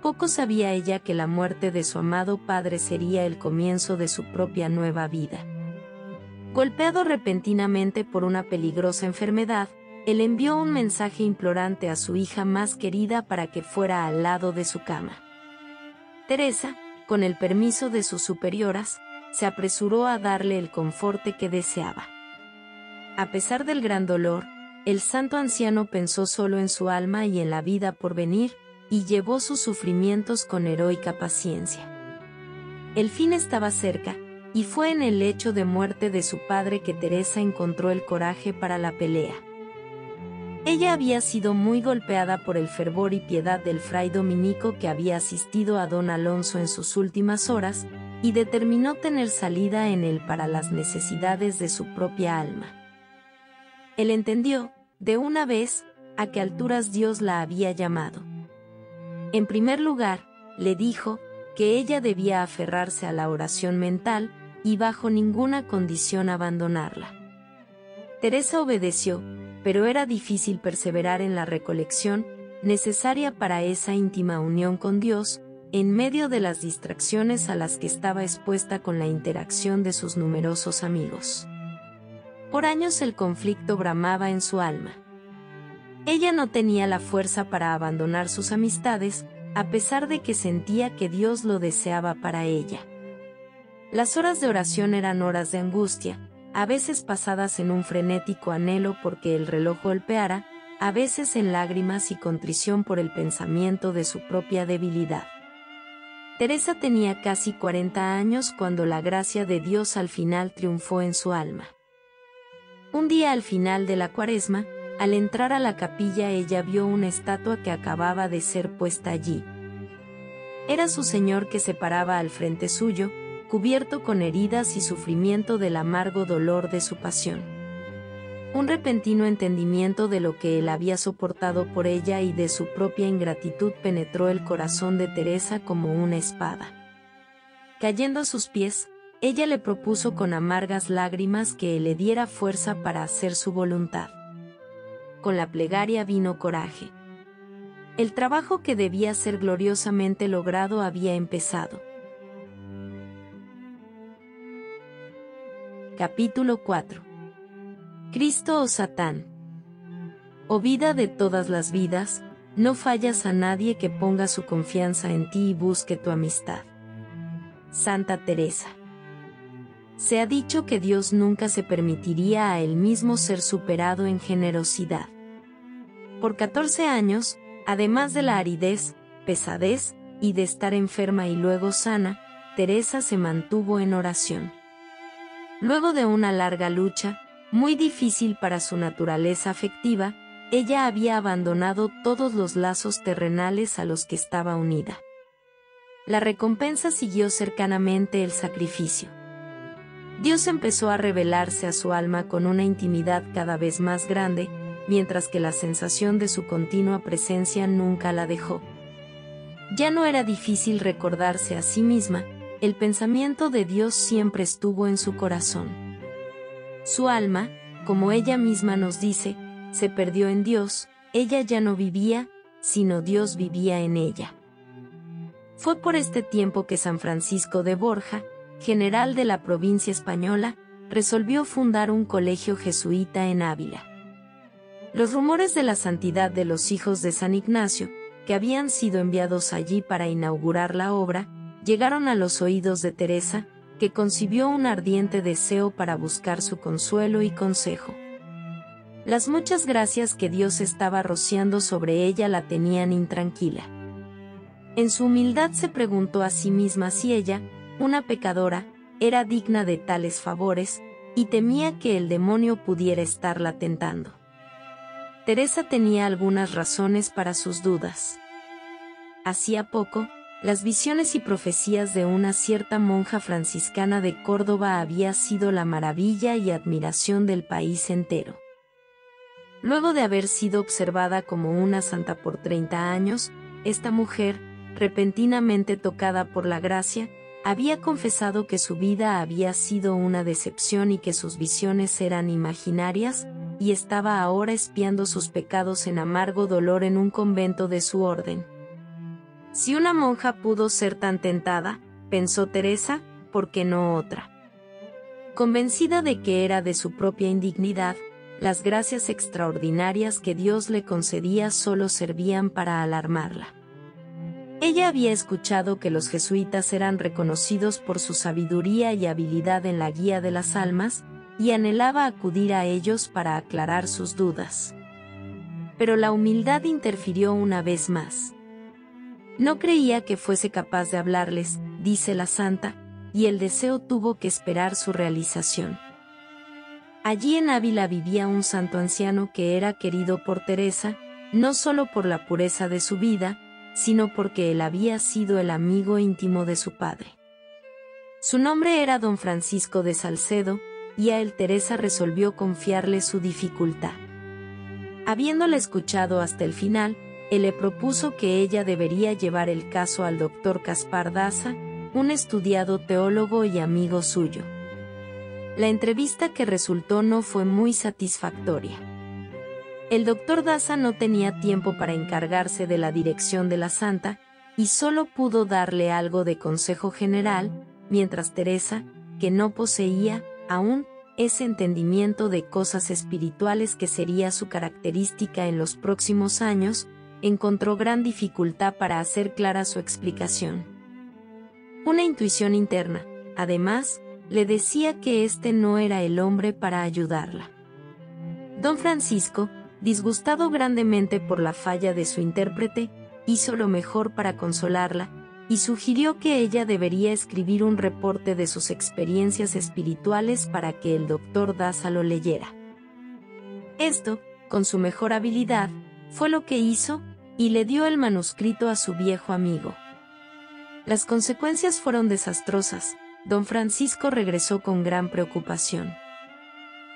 Poco sabía ella que la muerte de su amado padre sería el comienzo de su propia nueva vida. Golpeado repentinamente por una peligrosa enfermedad, él envió un mensaje implorante a su hija más querida para que fuera al lado de su cama. Teresa, con el permiso de sus superioras, se apresuró a darle el conforte que deseaba. A pesar del gran dolor, el santo anciano pensó solo en su alma y en la vida por venir, y llevó sus sufrimientos con heroica paciencia. El fin estaba cerca, y fue en el lecho de muerte de su padre que Teresa encontró el coraje para la pelea. Ella había sido muy golpeada por el fervor y piedad del fray dominico que había asistido a don Alonso en sus últimas horas, y determinó tener salida en él para las necesidades de su propia alma. Él entendió, de una vez, a qué alturas Dios la había llamado. En primer lugar, le dijo que ella debía aferrarse a la oración mental y bajo ninguna condición abandonarla. Teresa obedeció, pero era difícil perseverar en la recolección, necesaria para esa íntima unión con Dios, en medio de las distracciones a las que estaba expuesta con la interacción de sus numerosos amigos. Por años el conflicto bramaba en su alma. Ella no tenía la fuerza para abandonar sus amistades, a pesar de que sentía que Dios lo deseaba para ella. Las horas de oración eran horas de angustia, a veces pasadas en un frenético anhelo porque el reloj golpeara, a veces en lágrimas y contrición por el pensamiento de su propia debilidad. Teresa tenía casi cuarenta años cuando la gracia de Dios al final triunfó en su alma. Un día al final de la cuaresma, al entrar a la capilla ella vio una estatua que acababa de ser puesta allí. Era su Señor que se paraba al frente suyo, cubierto con heridas y sufrimiento del amargo dolor de su pasión. Un repentino entendimiento de lo que él había soportado por ella y de su propia ingratitud penetró el corazón de Teresa como una espada. Cayendo a sus pies, ella le propuso con amargas lágrimas que le diera fuerza para hacer su voluntad. Con la plegaria vino coraje. El trabajo que debía ser gloriosamente logrado había empezado. Capítulo cuatro. Cristo o Satán. Oh vida de todas las vidas, no fallas a nadie que ponga su confianza en ti y busque tu amistad. Santa Teresa. Se ha dicho que Dios nunca se permitiría a él mismo ser superado en generosidad. Por catorce años, además de la aridez, pesadez y de estar enferma y luego sana, Teresa se mantuvo en oración. Luego de una larga lucha, muy difícil para su naturaleza afectiva, ella había abandonado todos los lazos terrenales a los que estaba unida. La recompensa siguió cercanamente el sacrificio. Dios empezó a revelarse a su alma con una intimidad cada vez más grande, mientras que la sensación de su continua presencia nunca la dejó. Ya no era difícil recordarse a sí misma, el pensamiento de Dios siempre estuvo en su corazón. Su alma, como ella misma nos dice, se perdió en Dios, ella ya no vivía, sino Dios vivía en ella. Fue por este tiempo que San Francisco de Borja, general de la provincia española, resolvió fundar un colegio jesuita en Ávila. Los rumores de la santidad de los hijos de San Ignacio, que habían sido enviados allí para inaugurar la obra, llegaron a los oídos de Teresa, que concibió un ardiente deseo para buscar su consuelo y consejo. Las muchas gracias que Dios estaba rociando sobre ella la tenían intranquila. En su humildad se preguntó a sí misma si ella, una pecadora, era digna de tales favores, y temía que el demonio pudiera estarla tentando. Teresa tenía algunas razones para sus dudas. Hacía poco, las visiones y profecías de una cierta monja franciscana de Córdoba había sido la maravilla y admiración del país entero. Luego de haber sido observada como una santa por treinta años, esta mujer, repentinamente tocada por la gracia, había confesado que su vida había sido una decepción y que sus visiones eran imaginarias, y estaba ahora espiando sus pecados en amargo dolor en un convento de su orden. Si una monja pudo ser tan tentada, pensó Teresa, ¿por qué no otra? Convencida de que era de su propia indignidad, las gracias extraordinarias que Dios le concedía solo servían para alarmarla. Ella había escuchado que los jesuitas eran reconocidos por su sabiduría y habilidad en la guía de las almas, y anhelaba acudir a ellos para aclarar sus dudas. Pero la humildad interfirió una vez más. No creía que fuese capaz de hablarles, dice la santa, y el deseo tuvo que esperar su realización. Allí en Ávila vivía un santo anciano que era querido por Teresa, no solo por la pureza de su vida, sino porque él había sido el amigo íntimo de su padre. Su nombre era don Francisco de Salcedo, y a él Teresa resolvió confiarle su dificultad. Habiéndole escuchado hasta el final, él le propuso que ella debería llevar el caso al doctor Gaspar Daza, un estudiado teólogo y amigo suyo. La entrevista que resultó no fue muy satisfactoria. El doctor Daza no tenía tiempo para encargarse de la dirección de la santa, y solo pudo darle algo de consejo general, mientras Teresa, que no poseía, aún, ese entendimiento de cosas espirituales que sería su característica en los próximos años, encontró gran dificultad para hacer clara su explicación. Una intuición interna, además, le decía que este no era el hombre para ayudarla. Don Francisco, disgustado grandemente por la falla de su intérprete, hizo lo mejor para consolarla y sugirió que ella debería escribir un reporte de sus experiencias espirituales para que el doctor Daza lo leyera. Esto, con su mejor habilidad, fue lo que hizo y le dio el manuscrito a su viejo amigo. Las consecuencias fueron desastrosas. Don Francisco regresó con gran preocupación.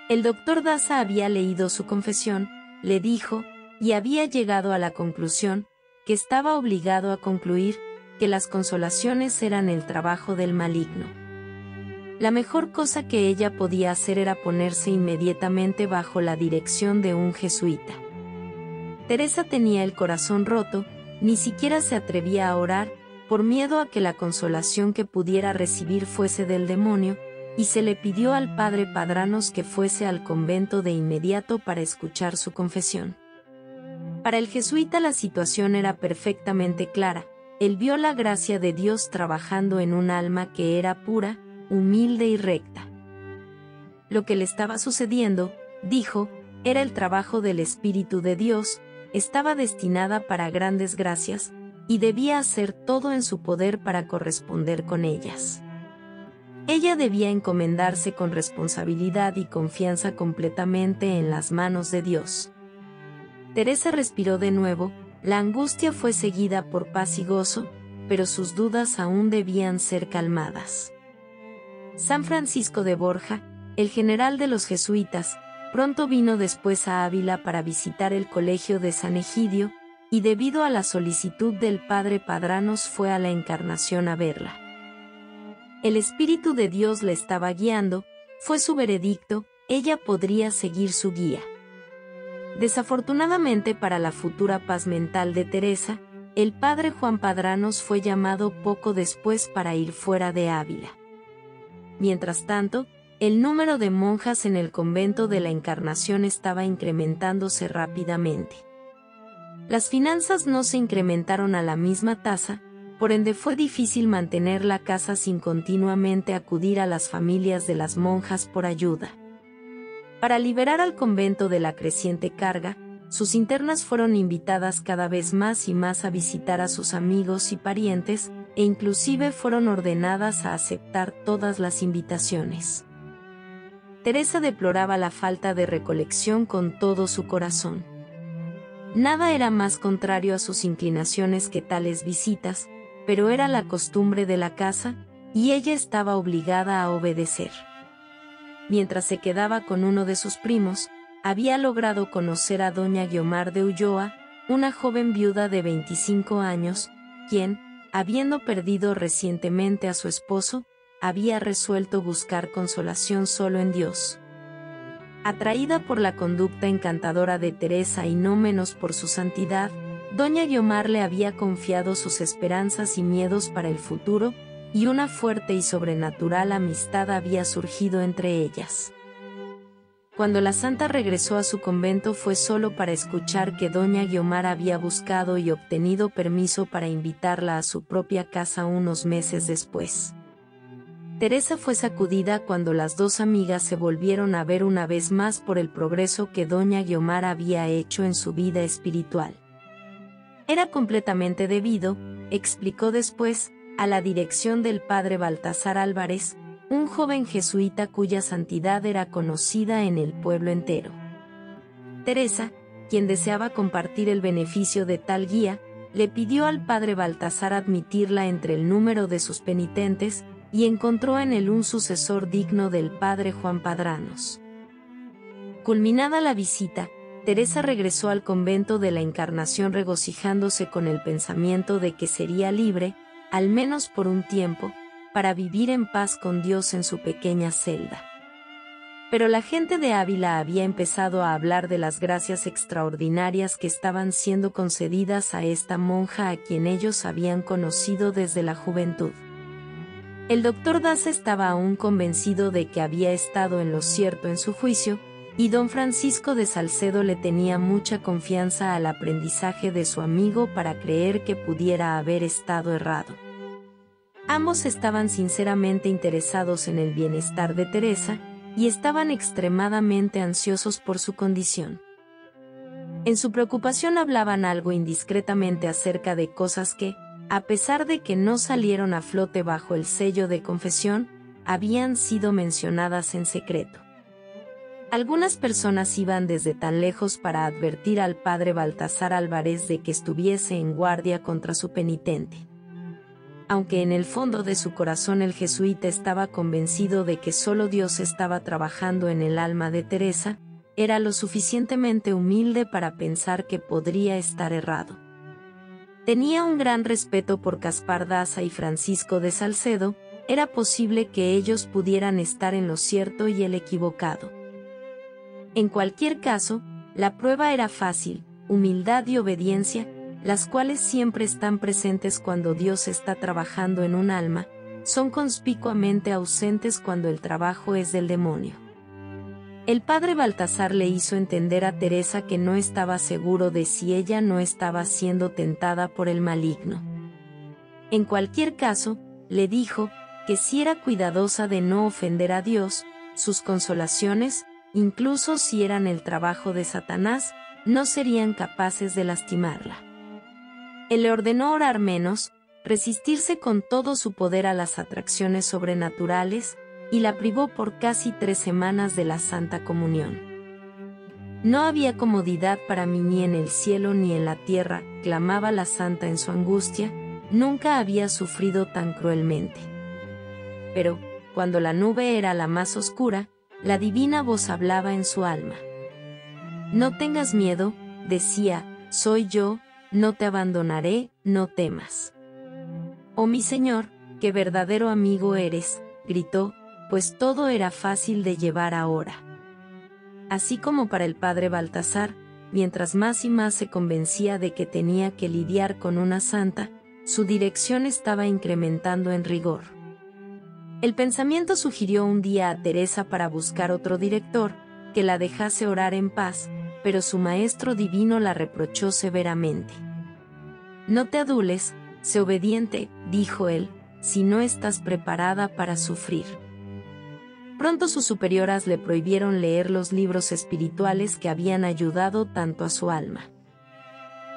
El doctor Daza había leído su confesión, le dijo, y había llegado a la conclusión, que estaba obligado a concluir, que las consolaciones eran el trabajo del maligno. La mejor cosa que ella podía hacer era ponerse inmediatamente bajo la dirección de un jesuita. Teresa tenía el corazón roto, ni siquiera se atrevía a orar, por miedo a que la consolación que pudiera recibir fuese del demonio, y se le pidió al padre Padranos que fuese al convento de inmediato para escuchar su confesión. Para el jesuita la situación era perfectamente clara. Él vio la gracia de Dios trabajando en un alma que era pura, humilde y recta. Lo que le estaba sucediendo, dijo, era el trabajo del Espíritu de Dios, estaba destinada para grandes gracias, y debía hacer todo en su poder para corresponder con ellas. Ella debía encomendarse con responsabilidad y confianza completamente en las manos de Dios. Teresa respiró de nuevo, la angustia fue seguida por paz y gozo, pero sus dudas aún debían ser calmadas. San Francisco de Borja, el general de los jesuitas, pronto vino después a Ávila para visitar el colegio de San Egidio, y debido a la solicitud del padre Padranos fue a la Encarnación a verla. El Espíritu de Dios le estaba guiando, fue su veredicto, ella podría seguir su guía. Desafortunadamente para la futura paz mental de Teresa, el padre Juan Padranos fue llamado poco después para ir fuera de Ávila. Mientras tanto, el número de monjas en el convento de la Encarnación estaba incrementándose rápidamente. Las finanzas no se incrementaron a la misma tasa, por ende fue difícil mantener la casa sin continuamente acudir a las familias de las monjas por ayuda. Para liberar al convento de la creciente carga, sus internas fueron invitadas cada vez más y más a visitar a sus amigos y parientes, e inclusive fueron ordenadas a aceptar todas las invitaciones. Teresa deploraba la falta de recolección con todo su corazón. Nada era más contrario a sus inclinaciones que tales visitas, pero era la costumbre de la casa, y ella estaba obligada a obedecer. Mientras se quedaba con uno de sus primos, había logrado conocer a doña Guiomar de Ulloa, una joven viuda de veinticinco años, quien, habiendo perdido recientemente a su esposo, había resuelto buscar consolación solo en Dios. Atraída por la conducta encantadora de Teresa y no menos por su santidad, doña Guiomar le había confiado sus esperanzas y miedos para el futuro, y una fuerte y sobrenatural amistad había surgido entre ellas. Cuando la santa regresó a su convento fue solo para escuchar que doña Guiomar había buscado y obtenido permiso para invitarla a su propia casa unos meses después. Teresa fue sacudida cuando las dos amigas se volvieron a ver una vez más por el progreso que doña Guiomar había hecho en su vida espiritual. Era completamente debido, explicó después, a la dirección del padre Baltasar Álvarez, un joven jesuita cuya santidad era conocida en el pueblo entero. Teresa, quien deseaba compartir el beneficio de tal guía, le pidió al padre Baltasar admitirla entre el número de sus penitentes, y encontró en él un sucesor digno del padre Juan Padranos. Culminada la visita, Teresa regresó al convento de la Encarnación regocijándose con el pensamiento de que sería libre, al menos por un tiempo, para vivir en paz con Dios en su pequeña celda. Pero la gente de Ávila había empezado a hablar de las gracias extraordinarias que estaban siendo concedidas a esta monja a quien ellos habían conocido desde la juventud. El doctor Daza estaba aún convencido de que había estado en lo cierto en su juicio, y don Francisco de Salcedo le tenía mucha confianza al aprendizaje de su amigo para creer que pudiera haber estado errado. Ambos estaban sinceramente interesados en el bienestar de Teresa, y estaban extremadamente ansiosos por su condición. En su preocupación hablaban algo indiscretamente acerca de cosas que, a pesar de que no salieron a flote bajo el sello de confesión, habían sido mencionadas en secreto. Algunas personas iban desde tan lejos para advertir al padre Baltasar Álvarez de que estuviese en guardia contra su penitente. Aunque en el fondo de su corazón el jesuita estaba convencido de que solo Dios estaba trabajando en el alma de Teresa, era lo suficientemente humilde para pensar que podría estar errado. Tenía un gran respeto por Gaspar Daza y Francisco de Salcedo, era posible que ellos pudieran estar en lo cierto y el equivocado. En cualquier caso, la prueba era fácil, humildad y obediencia, las cuales siempre están presentes cuando Dios está trabajando en un alma, son conspicuamente ausentes cuando el trabajo es del demonio. El padre Baltasar le hizo entender a Teresa que no estaba seguro de si ella no estaba siendo tentada por el maligno. En cualquier caso, le dijo que si era cuidadosa de no ofender a Dios, sus consolaciones, incluso si eran el trabajo de Satanás, no serían capaces de lastimarla. Él le ordenó orar menos, resistirse con todo su poder a las atracciones sobrenaturales, y la privó por casi tres semanas de la Santa Comunión. «No había comodidad para mí ni en el cielo ni en la tierra», clamaba la santa en su angustia, «nunca había sufrido tan cruelmente». Pero, cuando la nube era la más oscura, la divina voz hablaba en su alma. «No tengas miedo», decía, «soy yo, no te abandonaré, no temas». «Oh mi Señor, qué verdadero amigo eres», gritó, pues todo era fácil de llevar ahora. Así como para el padre Baltasar, mientras más y más se convencía de que tenía que lidiar con una santa, su dirección estaba incrementando en rigor. El pensamiento sugirió un día a Teresa para buscar otro director, que la dejase orar en paz, pero su Maestro Divino la reprochó severamente. «No te adules, sé obediente», dijo él, «si no estás preparada para sufrir». Pronto sus superioras le prohibieron leer los libros espirituales que habían ayudado tanto a su alma.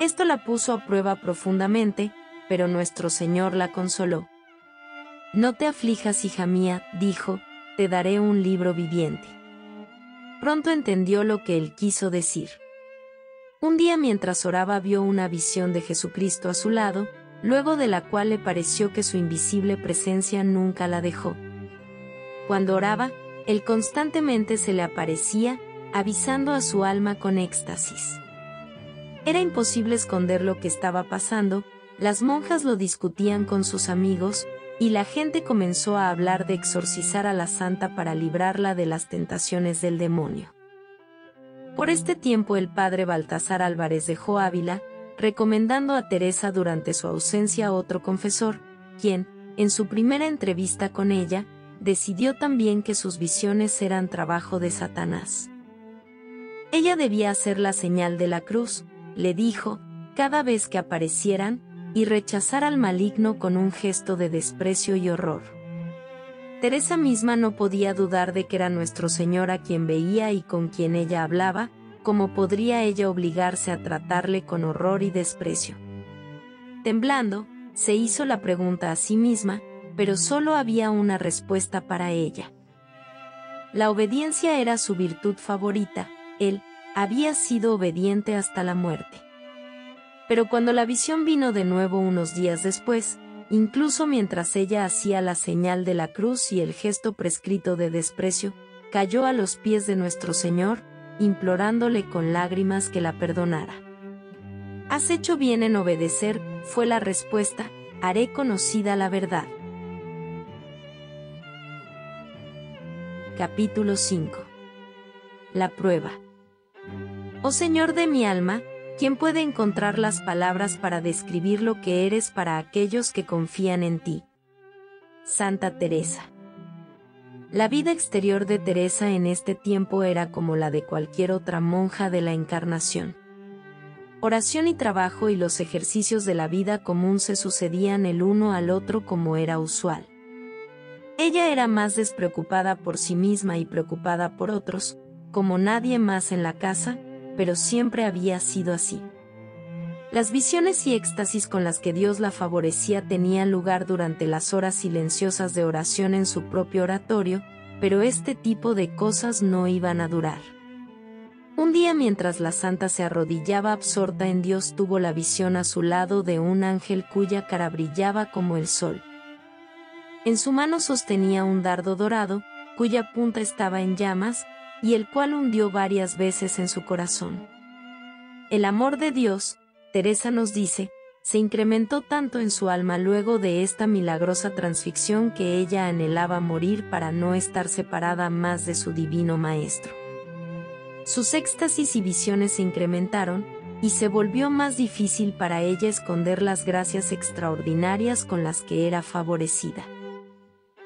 Esto la puso a prueba profundamente, pero nuestro Señor la consoló. «No te aflijas, hija mía», dijo, «te daré un libro viviente». Pronto entendió lo que él quiso decir. Un día mientras oraba vio una visión de Jesucristo a su lado, luego de la cual le pareció que su invisible presencia nunca la dejó. Cuando oraba, él constantemente se le aparecía, avisando a su alma con éxtasis. Era imposible esconder lo que estaba pasando, las monjas lo discutían con sus amigos, y la gente comenzó a hablar de exorcizar a la santa para librarla de las tentaciones del demonio. Por este tiempo el padre Baltasar Álvarez dejó Ávila, recomendando a Teresa durante su ausencia a otro confesor, quien, en su primera entrevista con ella, decidió también que sus visiones eran trabajo de Satanás. Ella debía hacer la señal de la cruz, le dijo, cada vez que aparecieran, y rechazar al maligno con un gesto de desprecio y horror. Teresa misma no podía dudar de que era nuestro Señor a quien veía y con quien ella hablaba, ¿cómo podría ella obligarse a tratarle con horror y desprecio? Temblando, se hizo la pregunta a sí misma, pero solo había una respuesta para ella. La obediencia era su virtud favorita, él había sido obediente hasta la muerte. Pero cuando la visión vino de nuevo unos días después, incluso mientras ella hacía la señal de la cruz y el gesto prescrito de desprecio, cayó a los pies de nuestro Señor, implorándole con lágrimas que la perdonara. «Has hecho bien en obedecer», fue la respuesta, «haré conocida la verdad». Capítulo cinco. La prueba. «Oh Señor de mi alma, ¿quién puede encontrar las palabras para describir lo que eres para aquellos que confían en ti? Santa Teresa». La vida exterior de Teresa en este tiempo era como la de cualquier otra monja de la Encarnación. Oración y trabajo y los ejercicios de la vida común se sucedían el uno al otro como era usual. Ella era más despreocupada por sí misma y preocupada por otros, como nadie más en la casa, pero siempre había sido así. Las visiones y éxtasis con las que Dios la favorecía tenían lugar durante las horas silenciosas de oración en su propio oratorio, pero este tipo de cosas no iban a durar. Un día mientras la santa se arrodillaba absorta en Dios tuvo la visión a su lado de un ángel cuya cara brillaba como el sol. En su mano sostenía un dardo dorado, cuya punta estaba en llamas, y el cual hundió varias veces en su corazón. El amor de Dios, Teresa nos dice, se incrementó tanto en su alma luego de esta milagrosa transfixión que ella anhelaba morir para no estar separada más de su divino Maestro. Sus éxtasis y visiones se incrementaron, y se volvió más difícil para ella esconder las gracias extraordinarias con las que era favorecida.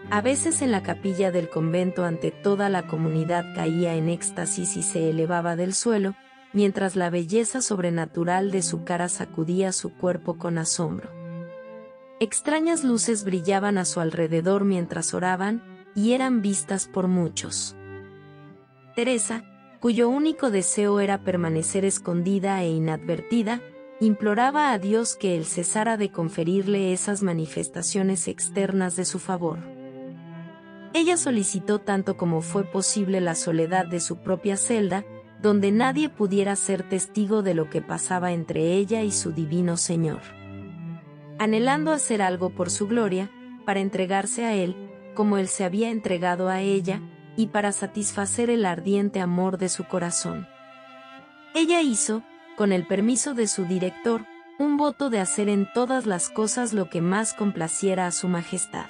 A veces en la capilla del convento ante toda la comunidad caía en éxtasis y se elevaba del suelo, mientras la belleza sobrenatural de su cara sacudía su cuerpo con asombro. Extrañas luces brillaban a su alrededor mientras oraban, y eran vistas por muchos. Teresa, cuyo único deseo era permanecer escondida e inadvertida, imploraba a Dios que él cesara de conferirle esas manifestaciones externas de su favor. Ella solicitó tanto como fue posible la soledad de su propia celda, donde nadie pudiera ser testigo de lo que pasaba entre ella y su divino Señor. Anhelando hacer algo por su gloria, para entregarse a Él, como Él se había entregado a ella, y para satisfacer el ardiente amor de su corazón. Ella hizo, con el permiso de su director, un voto de hacer en todas las cosas lo que más complaciera a su majestad.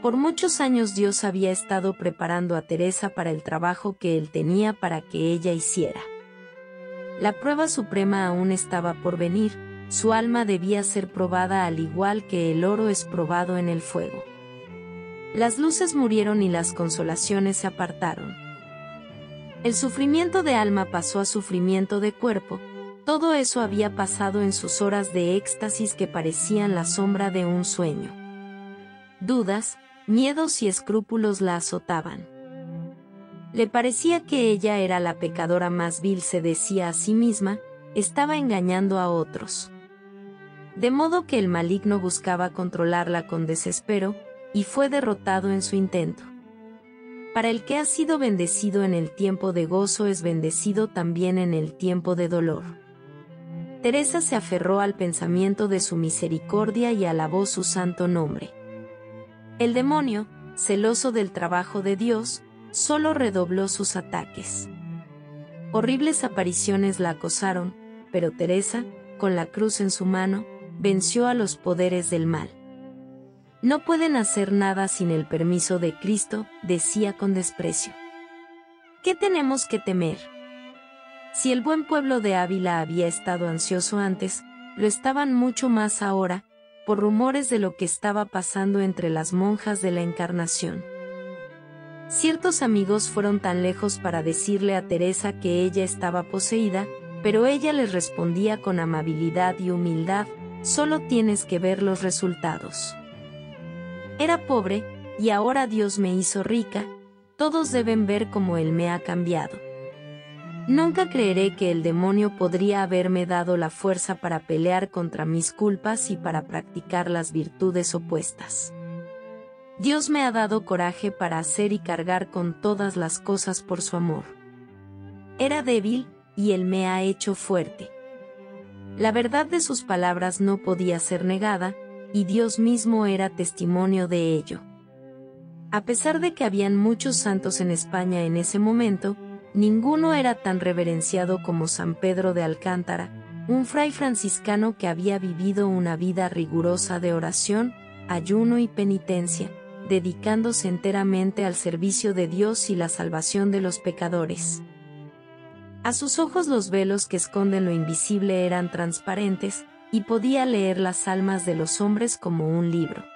Por muchos años Dios había estado preparando a Teresa para el trabajo que Él tenía para que ella hiciera. La prueba suprema aún estaba por venir, su alma debía ser probada al igual que el oro es probado en el fuego. Las luces murieron y las consolaciones se apartaron. El sufrimiento de alma pasó a sufrimiento de cuerpo. Todo eso había pasado en sus horas de éxtasis que parecían la sombra de un sueño. Dudas, miedos y escrúpulos la azotaban. Le parecía que ella era la pecadora más vil, se decía a sí misma, estaba engañando a otros. De modo que el maligno buscaba controlarla con desespero, y fue derrotado en su intento. Para el que ha sido bendecido en el tiempo de gozo es bendecido también en el tiempo de dolor. Teresa se aferró al pensamiento de su misericordia y alabó su santo nombre. El demonio, celoso del trabajo de Dios, solo redobló sus ataques. Horribles apariciones la acosaron, pero Teresa, con la cruz en su mano, venció a los poderes del mal. No pueden hacer nada sin el permiso de Cristo, decía con desprecio. ¿Qué tenemos que temer? Si el buen pueblo de Ávila había estado ansioso antes, lo estaban mucho más ahora, por rumores de lo que estaba pasando entre las monjas de la Encarnación. Ciertos amigos fueron tan lejos para decirle a Teresa que ella estaba poseída, pero ella les respondía con amabilidad y humildad, solo tienes que ver los resultados. Era pobre, y ahora Dios me hizo rica, todos deben ver cómo Él me ha cambiado. Nunca creeré que el demonio podría haberme dado la fuerza para pelear contra mis culpas y para practicar las virtudes opuestas. Dios me ha dado coraje para hacer y cargar con todas las cosas por su amor. Era débil, y Él me ha hecho fuerte. La verdad de sus palabras no podía ser negada, y Dios mismo era testimonio de ello. A pesar de que habían muchos santos en España en ese momento, ninguno era tan reverenciado como San Pedro de Alcántara, un fray franciscano que había vivido una vida rigurosa de oración, ayuno y penitencia, dedicándose enteramente al servicio de Dios y la salvación de los pecadores. A sus ojos los velos que esconden lo invisible eran transparentes, y podía leer las almas de los hombres como un libro.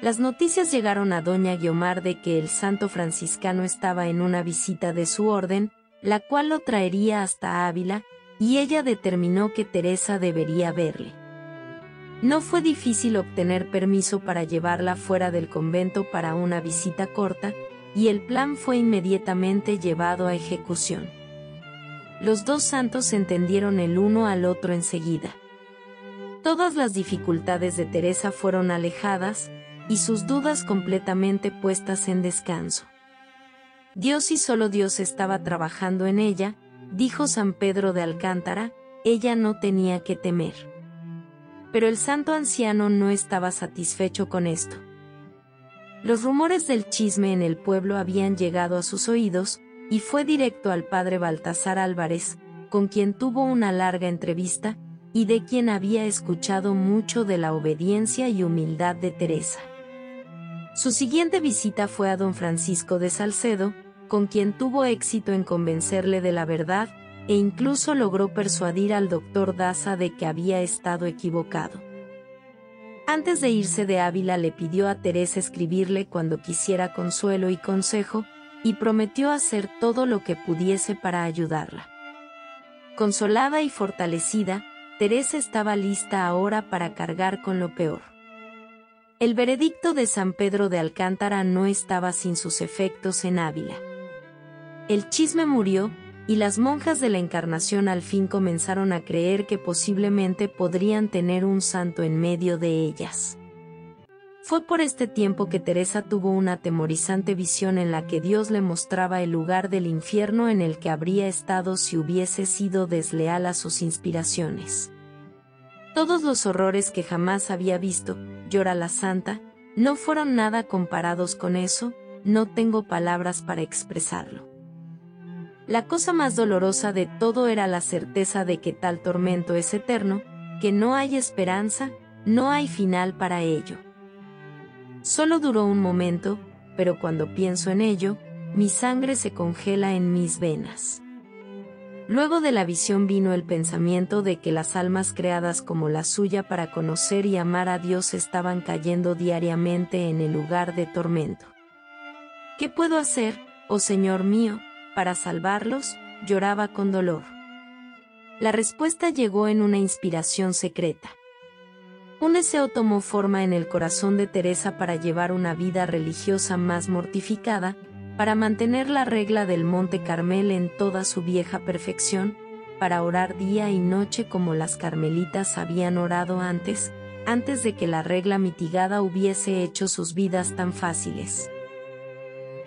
Las noticias llegaron a doña Guiomar de que el santo franciscano estaba en una visita de su orden, la cual lo traería hasta Ávila, y ella determinó que Teresa debería verle. No fue difícil obtener permiso para llevarla fuera del convento para una visita corta, y el plan fue inmediatamente llevado a ejecución. Los dos santos entendieron el uno al otro enseguida. Todas las dificultades de Teresa fueron alejadas, y sus dudas completamente puestas en descanso. Dios y solo Dios estaba trabajando en ella, dijo San Pedro de Alcántara, ella no tenía que temer. Pero el santo anciano no estaba satisfecho con esto. Los rumores del chisme en el pueblo habían llegado a sus oídos, y fue directo al padre Baltasar Álvarez, con quien tuvo una larga entrevista, y de quien había escuchado mucho de la obediencia y humildad de Teresa. Su siguiente visita fue a don Francisco de Salcedo, con quien tuvo éxito en convencerle de la verdad, e incluso logró persuadir al doctor Daza de que había estado equivocado. Antes de irse de Ávila le pidió a Teresa escribirle cuando quisiera consuelo y consejo, y prometió hacer todo lo que pudiese para ayudarla. Consolada y fortalecida, Teresa estaba lista ahora para cargar con lo peor. El veredicto de San Pedro de Alcántara no estaba sin sus efectos en Ávila. El chisme murió, y las monjas de la Encarnación al fin comenzaron a creer que posiblemente podrían tener un santo en medio de ellas. Fue por este tiempo que Teresa tuvo una atemorizante visión en la que Dios le mostraba el lugar del infierno en el que habría estado si hubiese sido desleal a sus inspiraciones. Todos los horrores que jamás había visto, llora la santa, no fueron nada comparados con eso, no tengo palabras para expresarlo. La cosa más dolorosa de todo era la certeza de que tal tormento es eterno, que no hay esperanza, no hay final para ello. Solo duró un momento, pero cuando pienso en ello, mi sangre se congela en mis venas. Luego de la visión vino el pensamiento de que las almas creadas como la suya para conocer y amar a Dios estaban cayendo diariamente en el lugar de tormento. ¿Qué puedo hacer, oh Señor mío, para salvarlos? Lloraba con dolor. La respuesta llegó en una inspiración secreta. Un deseo tomó forma en el corazón de Teresa para llevar una vida religiosa más mortificada, para mantener la regla del Monte Carmel en toda su vieja perfección, para orar día y noche como las carmelitas habían orado antes, antes de que la regla mitigada hubiese hecho sus vidas tan fáciles.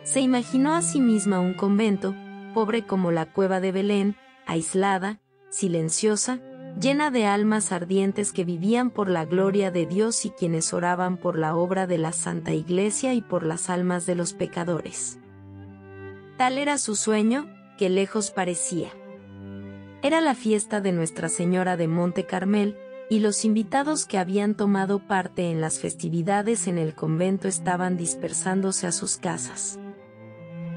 Se imaginó a sí misma un convento, pobre como la cueva de Belén, aislada, silenciosa, llena de almas ardientes que vivían por la gloria de Dios y quienes oraban por la obra de la Santa Iglesia y por las almas de los pecadores. Tal era su sueño, que lejos parecía. Era la fiesta de Nuestra Señora de Monte Carmel, y los invitados que habían tomado parte en las festividades en el convento estaban dispersándose a sus casas.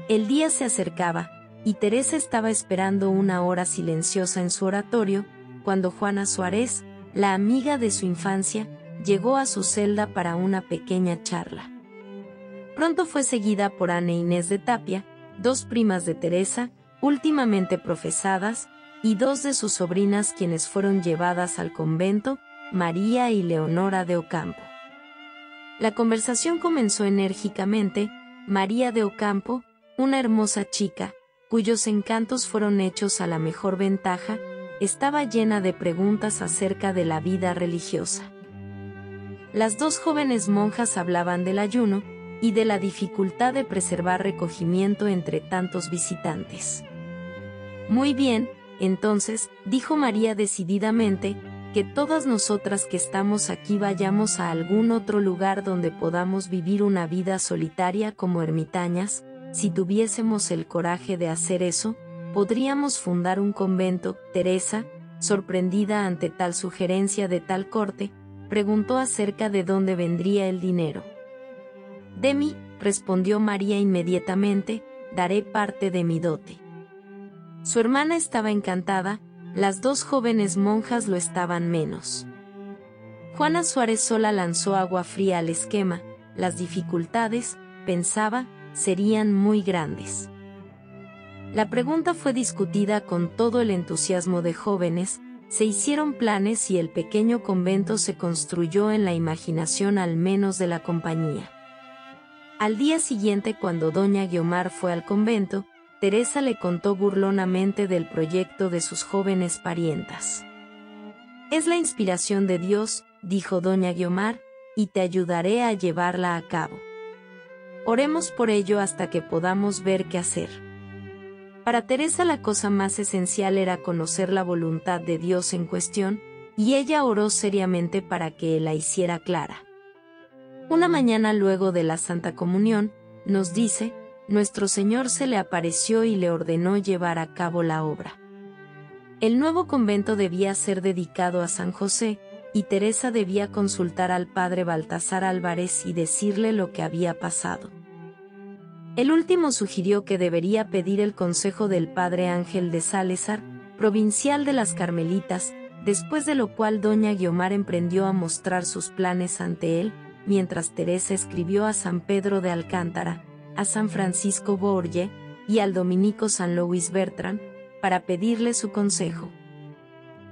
El día se acercaba, y Teresa estaba esperando una hora silenciosa en su oratorio, cuando Juana Suárez, la amiga de su infancia, llegó a su celda para una pequeña charla. Pronto fue seguida por Ana e Inés de Tapia, dos primas de Teresa, últimamente profesadas, y dos de sus sobrinas quienes fueron llevadas al convento, María y Leonora de Ocampo. La conversación comenzó enérgicamente. María de Ocampo, una hermosa chica, cuyos encantos fueron hechos a la mejor ventaja, estaba llena de preguntas acerca de la vida religiosa. Las dos jóvenes monjas hablaban del ayuno y de la dificultad de preservar recogimiento entre tantos visitantes. Muy bien, entonces, dijo María decididamente, que todas nosotras que estamos aquí vayamos a algún otro lugar donde podamos vivir una vida solitaria como ermitañas. Si tuviésemos el coraje de hacer eso, podríamos fundar un convento. Teresa, sorprendida ante tal sugerencia de tal corte, preguntó acerca de dónde vendría el dinero. «De mí», respondió María inmediatamente, «daré parte de mi dote». Su hermana estaba encantada, las dos jóvenes monjas lo estaban menos. Juana Suárez sola lanzó agua fría al esquema, las dificultades, pensaba, serían muy grandes. La pregunta fue discutida con todo el entusiasmo de jóvenes, se hicieron planes y el pequeño convento se construyó en la imaginación al menos de la compañía. Al día siguiente, cuando doña Guiomar fue al convento, Teresa le contó burlonamente del proyecto de sus jóvenes parientas. «Es la inspiración de Dios», dijo doña Guiomar, «y te ayudaré a llevarla a cabo. Oremos por ello hasta que podamos ver qué hacer». Para Teresa la cosa más esencial era conocer la voluntad de Dios en cuestión, y ella oró seriamente para que la hiciera clara. Una mañana luego de la Santa Comunión, nos dice, nuestro Señor se le apareció y le ordenó llevar a cabo la obra. El nuevo convento debía ser dedicado a San José, y Teresa debía consultar al padre Baltasar Álvarez y decirle lo que había pasado. El último sugirió que debería pedir el consejo del padre Ángel de Salazar, provincial de las Carmelitas, después de lo cual doña Guiomar emprendió a mostrar sus planes ante él, mientras Teresa escribió a San Pedro de Alcántara, a San Francisco Borja y al dominico San Luis Bertrán, para pedirle su consejo.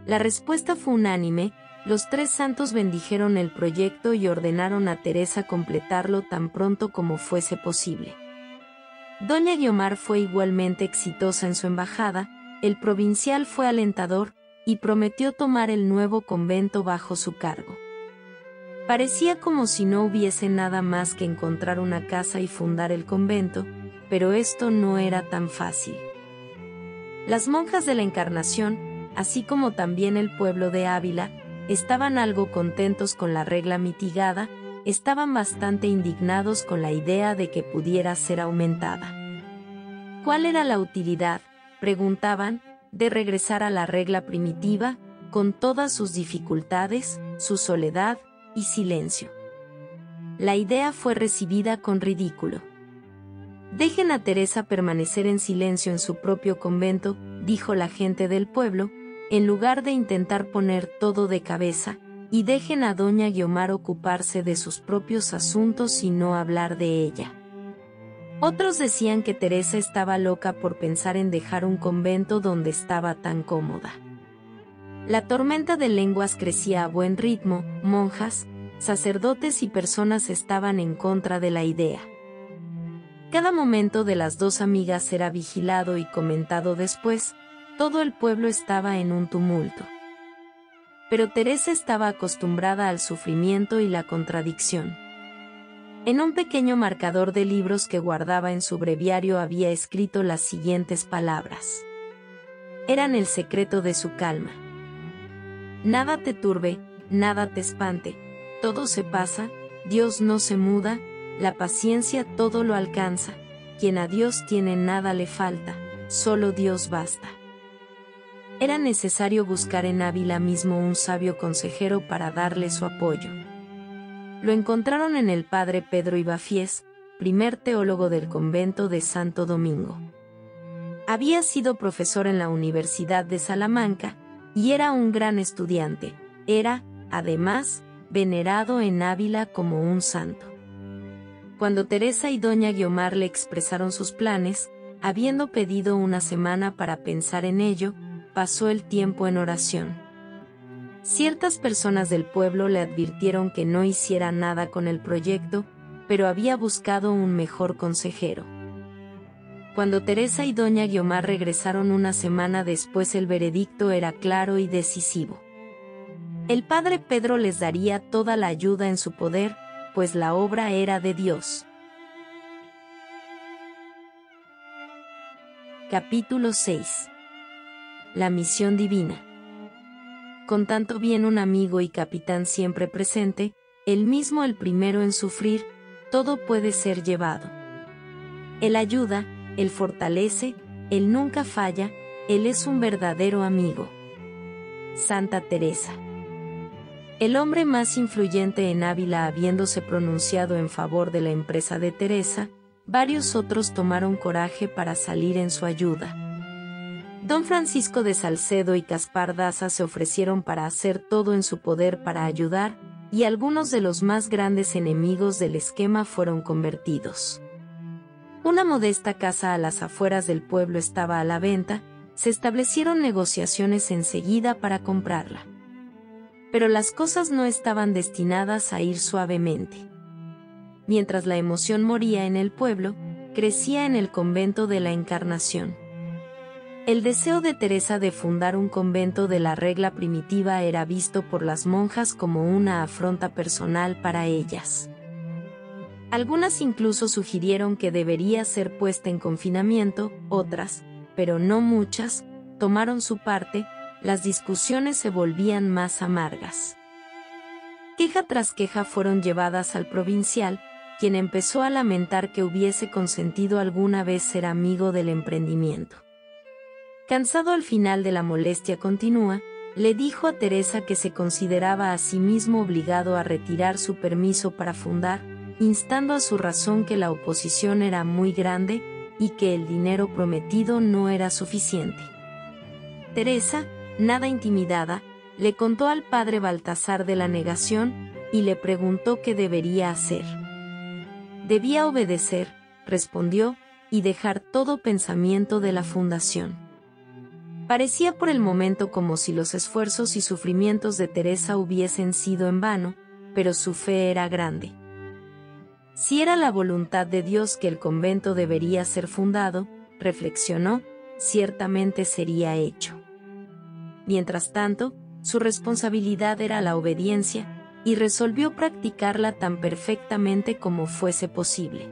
La respuesta fue unánime, los tres santos bendijeron el proyecto y ordenaron a Teresa completarlo tan pronto como fuese posible. Doña Guiomar fue igualmente exitosa en su embajada, el provincial fue alentador y prometió tomar el nuevo convento bajo su cargo. Parecía como si no hubiese nada más que encontrar una casa y fundar el convento, pero esto no era tan fácil. Las monjas de la Encarnación, así como también el pueblo de Ávila, estaban algo contentos con la regla mitigada, estaban bastante indignados con la idea de que pudiera ser aumentada. ¿Cuál era la utilidad, preguntaban, de regresar a la regla primitiva, con todas sus dificultades, su soledad y silencio? La idea fue recibida con ridículo. Dejen a Teresa permanecer en silencio en su propio convento, dijo la gente del pueblo, en lugar de intentar poner todo de cabeza, y dejen a doña Guiomar ocuparse de sus propios asuntos y no hablar de ella. Otros decían que Teresa estaba loca por pensar en dejar un convento donde estaba tan cómoda. La tormenta de lenguas crecía a buen ritmo, monjas, sacerdotes y personas estaban en contra de la idea. Cada momento de las dos amigas era vigilado y comentado después, todo el pueblo estaba en un tumulto. Pero Teresa estaba acostumbrada al sufrimiento y la contradicción. En un pequeño marcador de libros que guardaba en su breviario había escrito las siguientes palabras. Eran el secreto de su calma. Nada te turbe, nada te espante, todo se pasa, Dios no se muda, la paciencia todo lo alcanza, quien a Dios tiene nada le falta, solo Dios basta. Era necesario buscar en Ávila mismo un sabio consejero para darle su apoyo. Lo encontraron en el padre Pedro Ibáñez, primer teólogo del convento de Santo Domingo. Había sido profesor en la Universidad de Salamanca, y era un gran estudiante. Era, además, venerado en Ávila como un santo. Cuando Teresa y doña Guiomar le expresaron sus planes, habiendo pedido una semana para pensar en ello, pasó el tiempo en oración. Ciertas personas del pueblo le advirtieron que no hiciera nada con el proyecto, pero había buscado un mejor consejero. Cuando Teresa y doña Guiomar regresaron una semana después, el veredicto era claro y decisivo. El padre Pedro les daría toda la ayuda en su poder, pues la obra era de Dios. Capítulo seis. La misión divina. Con tanto bien un amigo y capitán siempre presente, el mismo el primero en sufrir, todo puede ser llevado. Él ayuda, él fortalece, él nunca falla, él es un verdadero amigo. Santa Teresa. El hombre más influyente en Ávila, habiéndose pronunciado en favor de la empresa de Teresa, varios otros tomaron coraje para salir en su ayuda. Don Francisco de Salcedo y Gaspar Daza se ofrecieron para hacer todo en su poder para ayudar, y algunos de los más grandes enemigos del esquema fueron convertidos. Una modesta casa a las afueras del pueblo estaba a la venta, se establecieron negociaciones enseguida para comprarla. Pero las cosas no estaban destinadas a ir suavemente. Mientras la emoción moría en el pueblo, crecía en el convento de la Encarnación. El deseo de Teresa de fundar un convento de la regla primitiva era visto por las monjas como una afronta personal para ellas. Algunas incluso sugirieron que debería ser puesta en confinamiento, otras, pero no muchas, tomaron su parte. Las discusiones se volvían más amargas. Queja tras queja fueron llevadas al provincial, quien empezó a lamentar que hubiese consentido alguna vez ser amigo del emprendimiento. Cansado al final de la molestia continua, le dijo a Teresa que se consideraba a sí mismo obligado a retirar su permiso para fundar, instando a su razón que la oposición era muy grande y que el dinero prometido no era suficiente. Teresa, nada intimidada, le contó al padre Baltasar de la negación y le preguntó qué debería hacer. Debía obedecer, respondió, y dejar todo pensamiento de la fundación. Parecía por el momento como si los esfuerzos y sufrimientos de Teresa hubiesen sido en vano, pero su fe era grande. Si era la voluntad de Dios que el convento debería ser fundado, reflexionó, ciertamente sería hecho. Mientras tanto, su responsabilidad era la obediencia, y resolvió practicarla tan perfectamente como fuese posible.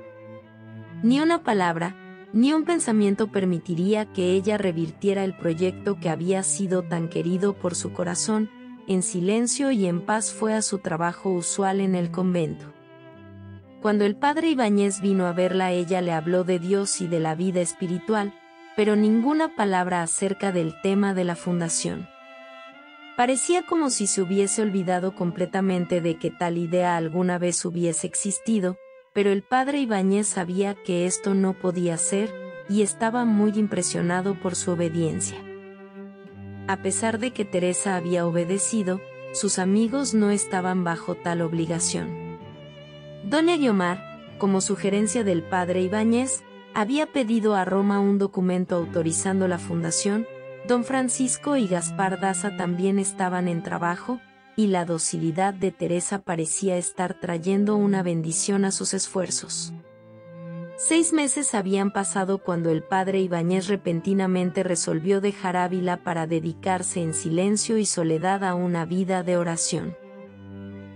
Ni una palabra, ni un pensamiento permitiría que ella revirtiera el proyecto que había sido tan querido por su corazón. En silencio y en paz fue a su trabajo usual en el convento. Cuando el padre Ibáñez vino a verla, ella le habló de Dios y de la vida espiritual, pero ninguna palabra acerca del tema de la fundación. Parecía como si se hubiese olvidado completamente de que tal idea alguna vez hubiese existido, pero el padre Ibáñez sabía que esto no podía ser, y estaba muy impresionado por su obediencia. A pesar de que Teresa había obedecido, sus amigos no estaban bajo tal obligación. Doña Guiomar, como sugerencia del padre Ibáñez, había pedido a Roma un documento autorizando la fundación. Don Francisco y Gaspar Daza también estaban en trabajo, y la docilidad de Teresa parecía estar trayendo una bendición a sus esfuerzos. Seis meses habían pasado cuando el padre Ibáñez repentinamente resolvió dejar Ávila para dedicarse en silencio y soledad a una vida de oración.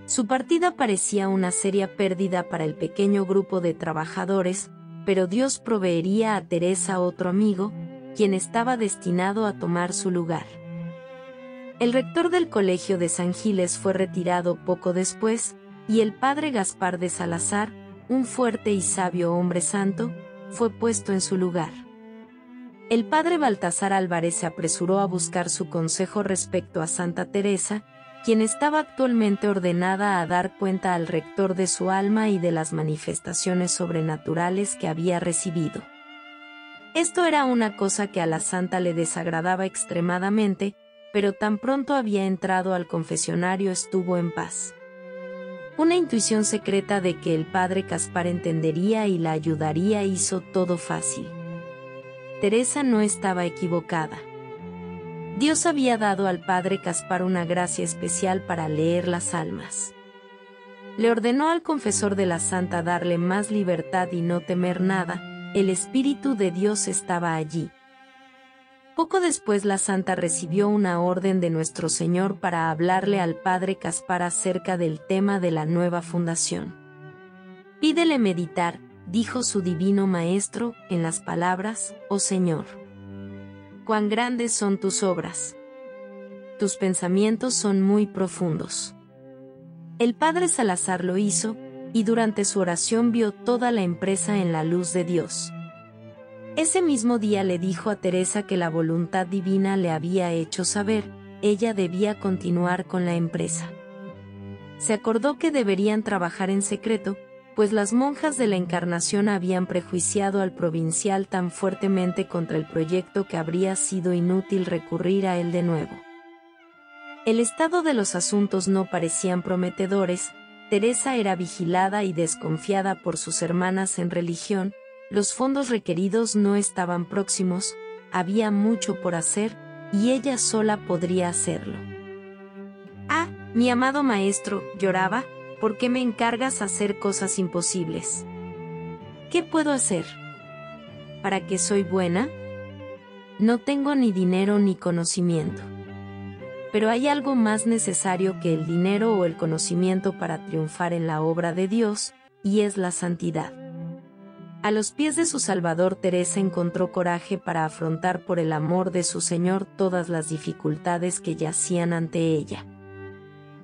Su partida parecía una seria pérdida para el pequeño grupo de trabajadores, pero Dios proveería a Teresa otro amigo, quien estaba destinado a tomar su lugar. El rector del colegio de San Giles fue retirado poco después, y el padre Gaspar de Salazar, un fuerte y sabio hombre santo, fue puesto en su lugar. El padre Baltasar Álvarez se apresuró a buscar su consejo respecto a Santa Teresa, quien estaba actualmente ordenada a dar cuenta al rector de su alma y de las manifestaciones sobrenaturales que había recibido. Esto era una cosa que a la santa le desagradaba extremadamente, pero tan pronto había entrado al confesionario estuvo en paz. Una intuición secreta de que el padre Gaspar entendería y la ayudaría hizo todo fácil. Teresa no estaba equivocada. Dios había dado al padre Gaspar una gracia especial para leer las almas. Le ordenó al confesor de la santa darle más libertad y no temer nada. El Espíritu de Dios estaba allí. Poco después la santa recibió una orden de Nuestro Señor para hablarle al padre Gaspar acerca del tema de la nueva fundación. Pídele meditar, dijo su divino maestro, en las palabras, oh Señor, cuán grandes son tus obras. Tus pensamientos son muy profundos. El padre Salazar lo hizo, y durante su oración vio toda la empresa en la luz de Dios. Ese mismo día le dijo a Teresa que la voluntad divina le había hecho saber, ella debía continuar con la empresa. Se acordó que deberían trabajar en secreto, pues las monjas de la Encarnación habían prejuiciado al provincial tan fuertemente contra el proyecto que habría sido inútil recurrir a él de nuevo. El estado de los asuntos no parecían prometedores. Teresa era vigilada y desconfiada por sus hermanas en religión, los fondos requeridos no estaban próximos, había mucho por hacer, y ella sola podría hacerlo. «Ah, mi amado maestro», lloraba, «¿por qué me encargas hacer cosas imposibles? ¿Qué puedo hacer? ¿Para qué soy buena? No tengo ni dinero ni conocimiento». Pero hay algo más necesario que el dinero o el conocimiento para triunfar en la obra de Dios, y es la santidad. A los pies de su Salvador, Teresa encontró coraje para afrontar por el amor de su Señor todas las dificultades que yacían ante ella.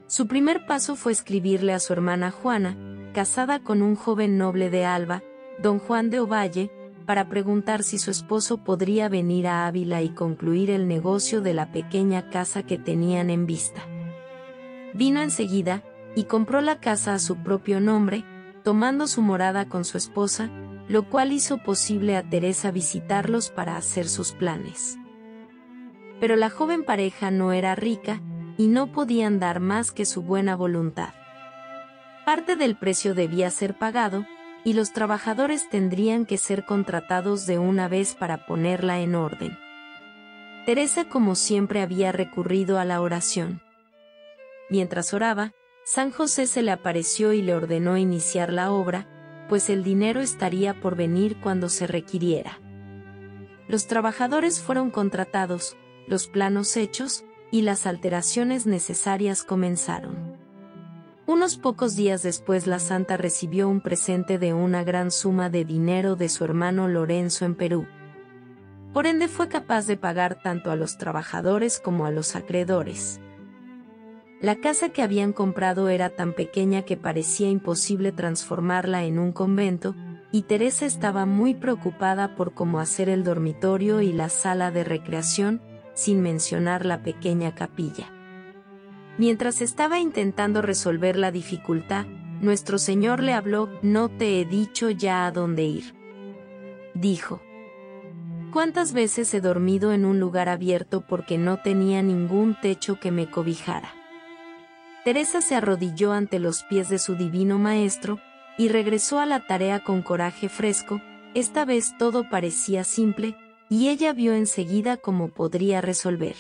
Su primer paso fue escribirle a su hermana Juana, casada con un joven noble de Alba, don Juan de Ovalle, para preguntar si su esposo podría venir a Ávila y concluir el negocio de la pequeña casa que tenían en vista. Vino enseguida, y compró la casa a su propio nombre, tomando su morada con su esposa, lo cual hizo posible a Teresa visitarlos para hacer sus planes. Pero la joven pareja no era rica, y no podían dar más que su buena voluntad. Parte del precio debía ser pagado, y los trabajadores tendrían que ser contratados de una vez para ponerla en orden. Teresa, como siempre, había recurrido a la oración. Mientras oraba, San José se le apareció y le ordenó iniciar la obra, pues el dinero estaría por venir cuando se requiriera. Los trabajadores fueron contratados, los planos hechos, y las alteraciones necesarias comenzaron. Unos pocos días después la santa recibió un presente de una gran suma de dinero de su hermano Lorenzo en Perú. Por ende fue capaz de pagar tanto a los trabajadores como a los acreedores. La casa que habían comprado era tan pequeña que parecía imposible transformarla en un convento, y Teresa estaba muy preocupada por cómo hacer el dormitorio y la sala de recreación, sin mencionar la pequeña capilla. Mientras estaba intentando resolver la dificultad, Nuestro Señor le habló. «No te he dicho ya a dónde ir», dijo. ¿Cuántas veces he dormido en un lugar abierto porque no tenía ningún techo que me cobijara? Teresa se arrodilló ante los pies de su divino maestro y regresó a la tarea con coraje fresco. Esta vez todo parecía simple y ella vio enseguida cómo podría resolver.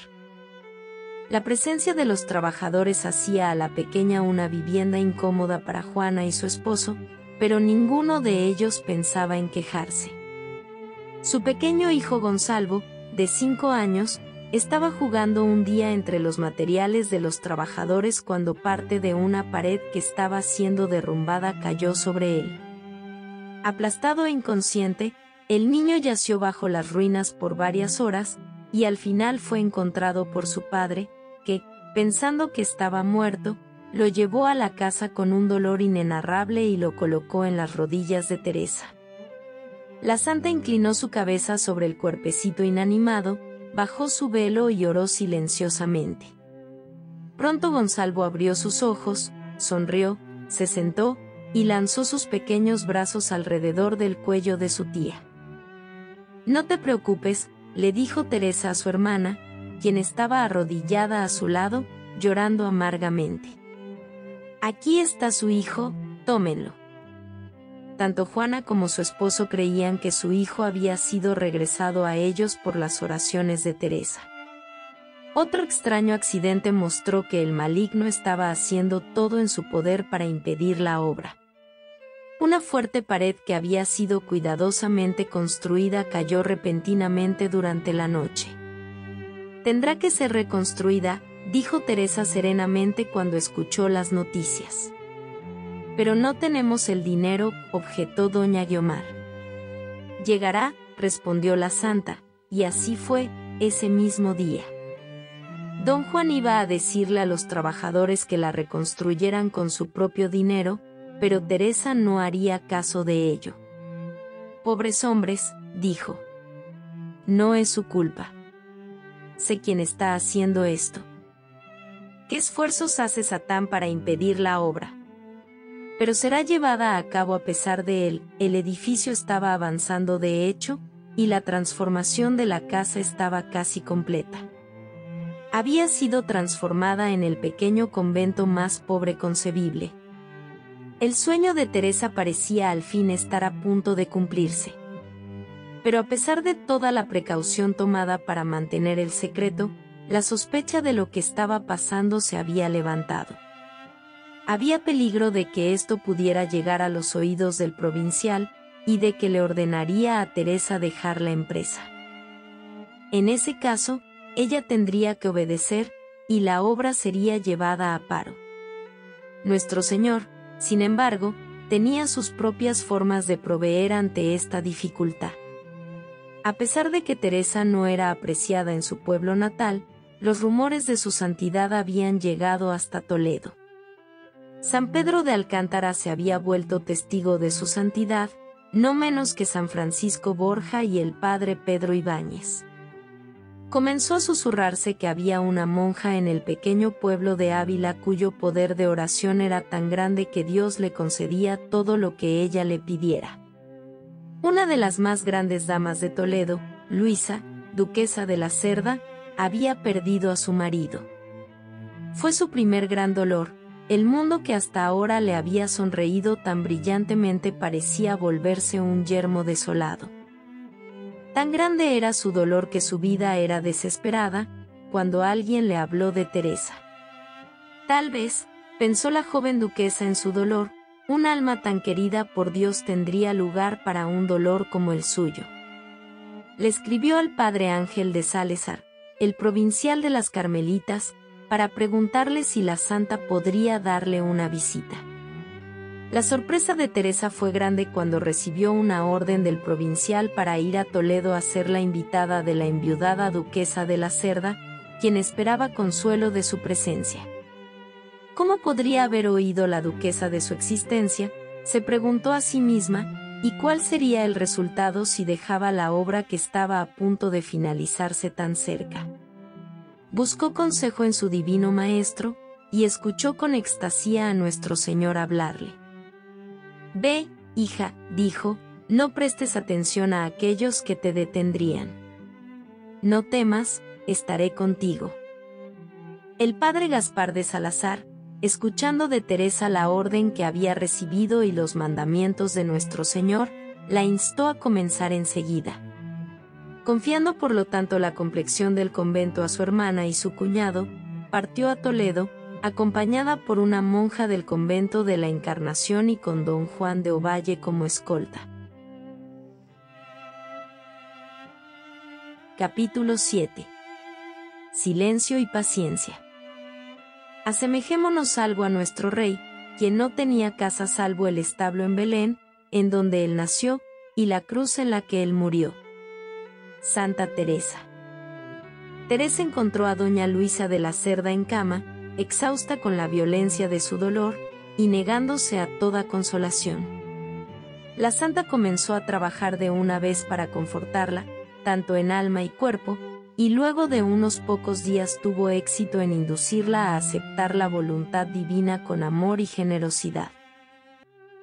La presencia de los trabajadores hacía a la pequeña una vivienda incómoda para Juana y su esposo, pero ninguno de ellos pensaba en quejarse. Su pequeño hijo Gonzalo, de cinco años, estaba jugando un día entre los materiales de los trabajadores cuando parte de una pared que estaba siendo derrumbada cayó sobre él. Aplastado e inconsciente, el niño yació bajo las ruinas por varias horas y al final fue encontrado por su padre, que, pensando que estaba muerto, lo llevó a la casa con un dolor inenarrable y lo colocó en las rodillas de Teresa. La santa inclinó su cabeza sobre el cuerpecito inanimado, bajó su velo y oró silenciosamente. Pronto Gonzalo abrió sus ojos, sonrió, se sentó y lanzó sus pequeños brazos alrededor del cuello de su tía. «No te preocupes», le dijo Teresa a su hermana, quien estaba arrodillada a su lado, llorando amargamente. «Aquí está su hijo, tómenlo». Tanto Juana como su esposo creían que su hijo había sido regresado a ellos por las oraciones de Teresa. Otro extraño accidente mostró que el maligno estaba haciendo todo en su poder para impedir la obra. Una fuerte pared que había sido cuidadosamente construida cayó repentinamente durante la noche. «Tendrá que ser reconstruida», dijo Teresa serenamente cuando escuchó las noticias. «Pero no tenemos el dinero», objetó doña Guiomar. «Llegará», respondió la santa, y así fue, ese mismo día. Don Juan iba a decirle a los trabajadores que la reconstruyeran con su propio dinero, pero Teresa no haría caso de ello. «Pobres hombres», dijo. «No es su culpa. Sé quién está haciendo esto. ¿Qué esfuerzos hace Satán para impedir la obra? Pero será llevada a cabo a pesar de él». El edificio estaba avanzando de hecho, y la transformación de la casa estaba casi completa. Había sido transformada en el pequeño convento más pobre concebible. El sueño de Teresa parecía al fin estar a punto de cumplirse. Pero a pesar de toda la precaución tomada para mantener el secreto, la sospecha de lo que estaba pasando se había levantado. Había peligro de que esto pudiera llegar a los oídos del provincial y de que le ordenaría a Teresa dejar la empresa. En ese caso, ella tendría que obedecer y la obra sería llevada a paro. Nuestro Señor, sin embargo, tenía sus propias formas de proveer ante esta dificultad. A pesar de que Teresa no era apreciada en su pueblo natal, los rumores de su santidad habían llegado hasta Toledo. San Pedro de Alcántara se había vuelto testigo de su santidad, no menos que San Francisco Borja y el padre Pedro Ibáñez. Comenzó a susurrarse que había una monja en el pequeño pueblo de Ávila cuyo poder de oración era tan grande que Dios le concedía todo lo que ella le pidiera. Una de las más grandes damas de Toledo, Luisa, duquesa de la Cerda, había perdido a su marido. Fue su primer gran dolor. El mundo que hasta ahora le había sonreído tan brillantemente parecía volverse un yermo desolado. Tan grande era su dolor que su vida era desesperada, cuando alguien le habló de Teresa. Tal vez, pensó la joven duquesa en su dolor, un alma tan querida por Dios tendría lugar para un dolor como el suyo. Le escribió al padre Ángel de Salazar, el provincial de las Carmelitas, para preguntarle si la santa podría darle una visita. La sorpresa de Teresa fue grande cuando recibió una orden del provincial para ir a Toledo a ser la invitada de la enviudada duquesa de la Cerda, quien esperaba consuelo de su presencia. ¿Cómo podría haber oído la duquesa de su existencia?, se preguntó a sí misma, y cuál sería el resultado si dejaba la obra que estaba a punto de finalizarse tan cerca. Buscó consejo en su divino maestro, y escuchó con extasía a nuestro Señor hablarle. «Ve, hija», dijo, «no prestes atención a aquellos que te detendrían. No temas, estaré contigo. El padre Gaspar de Salazar, escuchando de Teresa la orden que había recibido y los mandamientos de nuestro Señor, la instó a comenzar enseguida. Confiando por lo tanto la complexión del convento a su hermana y su cuñado, partió a Toledo, acompañada por una monja del convento de la Encarnación y con don Juan de Ovalle como escolta. Capítulo siete. Silencio y paciencia. Asemejémonos algo a nuestro rey, quien no tenía casa salvo el establo en Belén, en donde él nació, y la cruz en la que él murió. Santa Teresa. Teresa encontró a doña Luisa de la Cerda en cama, exhausta con la violencia de su dolor, y negándose a toda consolación. La santa comenzó a trabajar de una vez para confortarla, tanto en alma y cuerpo, y luego de unos pocos días tuvo éxito en inducirla a aceptar la voluntad divina con amor y generosidad.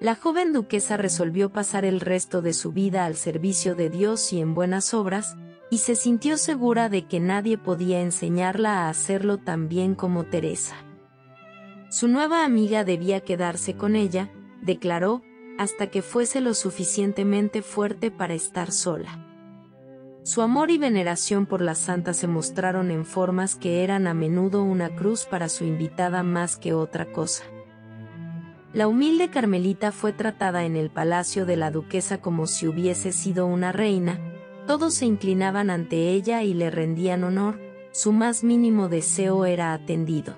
La joven duquesa resolvió pasar el resto de su vida al servicio de Dios y en buenas obras, y se sintió segura de que nadie podía enseñarla a hacerlo tan bien como Teresa. Su nueva amiga debía quedarse con ella, declaró, hasta que fuese lo suficientemente fuerte para estar sola. Su amor y veneración por la santa se mostraron en formas que eran a menudo una cruz para su invitada más que otra cosa. La humilde carmelita fue tratada en el palacio de la duquesa como si hubiese sido una reina, todos se inclinaban ante ella y le rendían honor, su más mínimo deseo era atendido.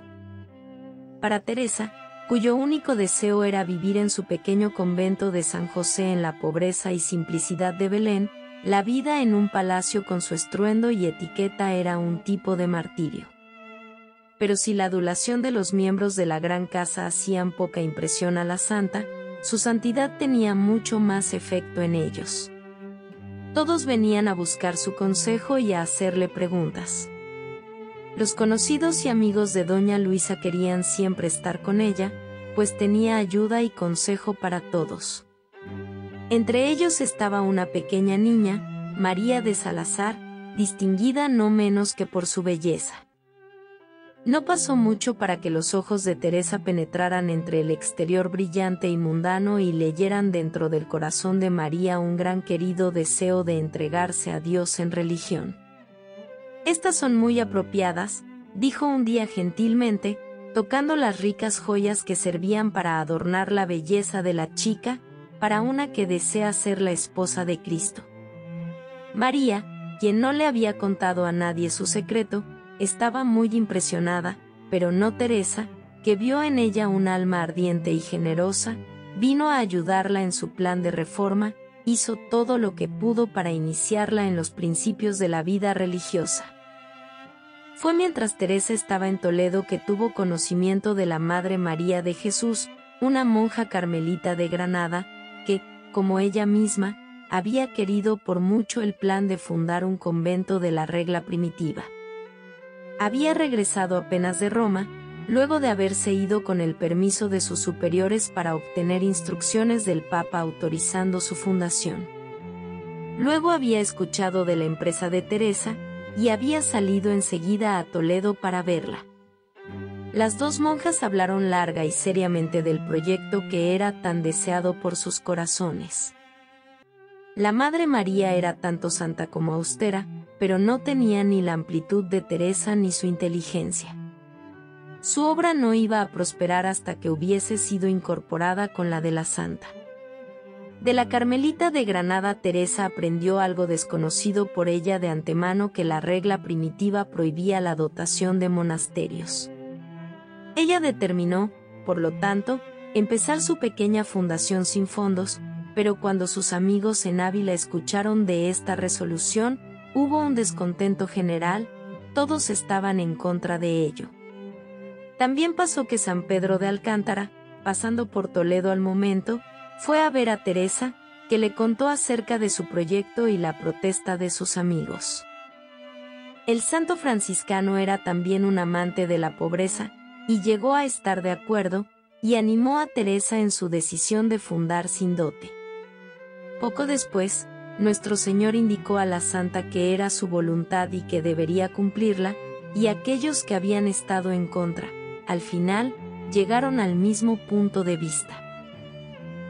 Para Teresa, cuyo único deseo era vivir en su pequeño convento de San José en la pobreza y simplicidad de Belén, la vida en un palacio con su estruendo y etiqueta era un tipo de martirio. Pero si la adulación de los miembros de la gran casa hacían poca impresión a la santa, su santidad tenía mucho más efecto en ellos. Todos venían a buscar su consejo y a hacerle preguntas. Los conocidos y amigos de doña Luisa querían siempre estar con ella, pues tenía ayuda y consejo para todos. Entre ellos estaba una pequeña niña, María de Salazar, distinguida no menos que por su belleza. No pasó mucho para que los ojos de Teresa penetraran entre el exterior brillante y mundano y leyeran dentro del corazón de María un gran querido deseo de entregarse a Dios en religión. «Estas son muy apropiadas», dijo un día gentilmente, tocando las ricas joyas que servían para adornar la belleza de la chica, para una que desea ser la esposa de Cristo. María, quien no le había contado a nadie su secreto, estaba muy impresionada, pero no Teresa, que vio en ella un alma ardiente y generosa, vino a ayudarla en su plan de reforma, hizo todo lo que pudo para iniciarla en los principios de la vida religiosa. Fue mientras Teresa estaba en Toledo que tuvo conocimiento de la Madre María de Jesús, una monja carmelita de Granada, que, como ella misma, había querido por mucho el plan de fundar un convento de la regla primitiva. Había regresado apenas de Roma, luego de haberse ido con el permiso de sus superiores para obtener instrucciones del Papa autorizando su fundación. Luego había escuchado de la empresa de Teresa, y había salido enseguida a Toledo para verla. Las dos monjas hablaron larga y seriamente del proyecto que era tan deseado por sus corazones. La Madre María era tanto santa como austera, pero no tenía ni la amplitud de Teresa ni su inteligencia. Su obra no iba a prosperar hasta que hubiese sido incorporada con la de la santa. De la Carmelita de Granada Teresa aprendió algo desconocido por ella de antemano, que la regla primitiva prohibía la dotación de monasterios. Ella determinó, por lo tanto, empezar su pequeña fundación sin fondos, pero cuando sus amigos en Ávila escucharon de esta resolución, hubo un descontento general, todos estaban en contra de ello. También pasó que San Pedro de Alcántara, pasando por Toledo al momento, fue a ver a Teresa, que le contó acerca de su proyecto y la protesta de sus amigos. El santo franciscano era también un amante de la pobreza, y llegó a estar de acuerdo, y animó a Teresa en su decisión de fundar sin dote. Poco después, nuestro Señor indicó a la santa que era su voluntad y que debería cumplirla, y aquellos que habían estado en contra, al final, llegaron al mismo punto de vista.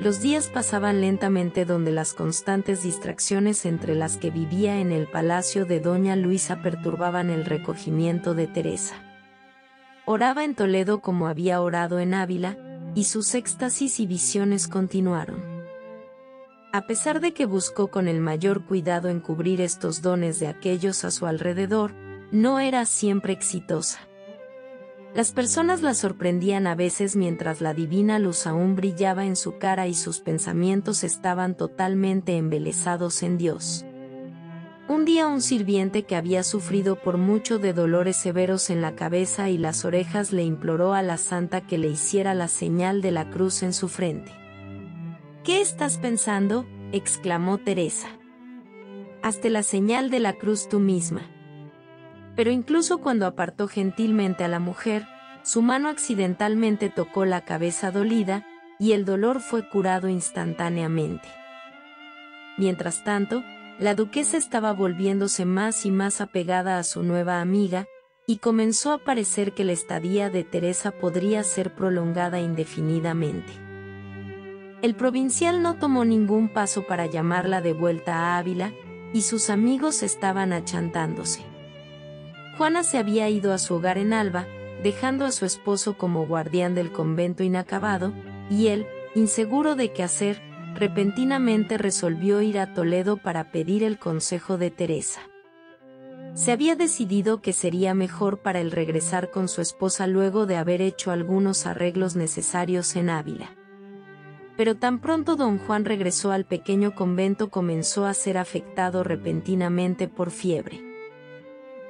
Los días pasaban lentamente donde las constantes distracciones entre las que vivía en el palacio de Doña Luisa perturbaban el recogimiento de Teresa. Oraba en Toledo como había orado en Ávila, y sus éxtasis y visiones continuaron. A pesar de que buscó con el mayor cuidado encubrir estos dones de aquellos a su alrededor, no era siempre exitosa. Las personas la sorprendían a veces mientras la divina luz aún brillaba en su cara y sus pensamientos estaban totalmente embelesados en Dios. Un día un sirviente que había sufrido por mucho de dolores severos en la cabeza y las orejas le imploró a la santa que le hiciera la señal de la cruz en su frente. «¿Qué estás pensando?», exclamó Teresa. «Hazte la señal de la cruz tú misma». Pero incluso cuando apartó gentilmente a la mujer, su mano accidentalmente tocó la cabeza dolida, y el dolor fue curado instantáneamente. Mientras tanto, la duquesa estaba volviéndose más y más apegada a su nueva amiga, y comenzó a parecer que la estadía de Teresa podría ser prolongada indefinidamente. El provincial no tomó ningún paso para llamarla de vuelta a Ávila, y sus amigos estaban achantándose. Juana se había ido a su hogar en Alba, dejando a su esposo como guardián del convento inacabado, y él, inseguro de qué hacer, repentinamente resolvió ir a Toledo para pedir el consejo de Teresa. Se había decidido que sería mejor para él regresar con su esposa luego de haber hecho algunos arreglos necesarios en Ávila. Pero tan pronto don Juan regresó al pequeño convento comenzó a ser afectado repentinamente por fiebre.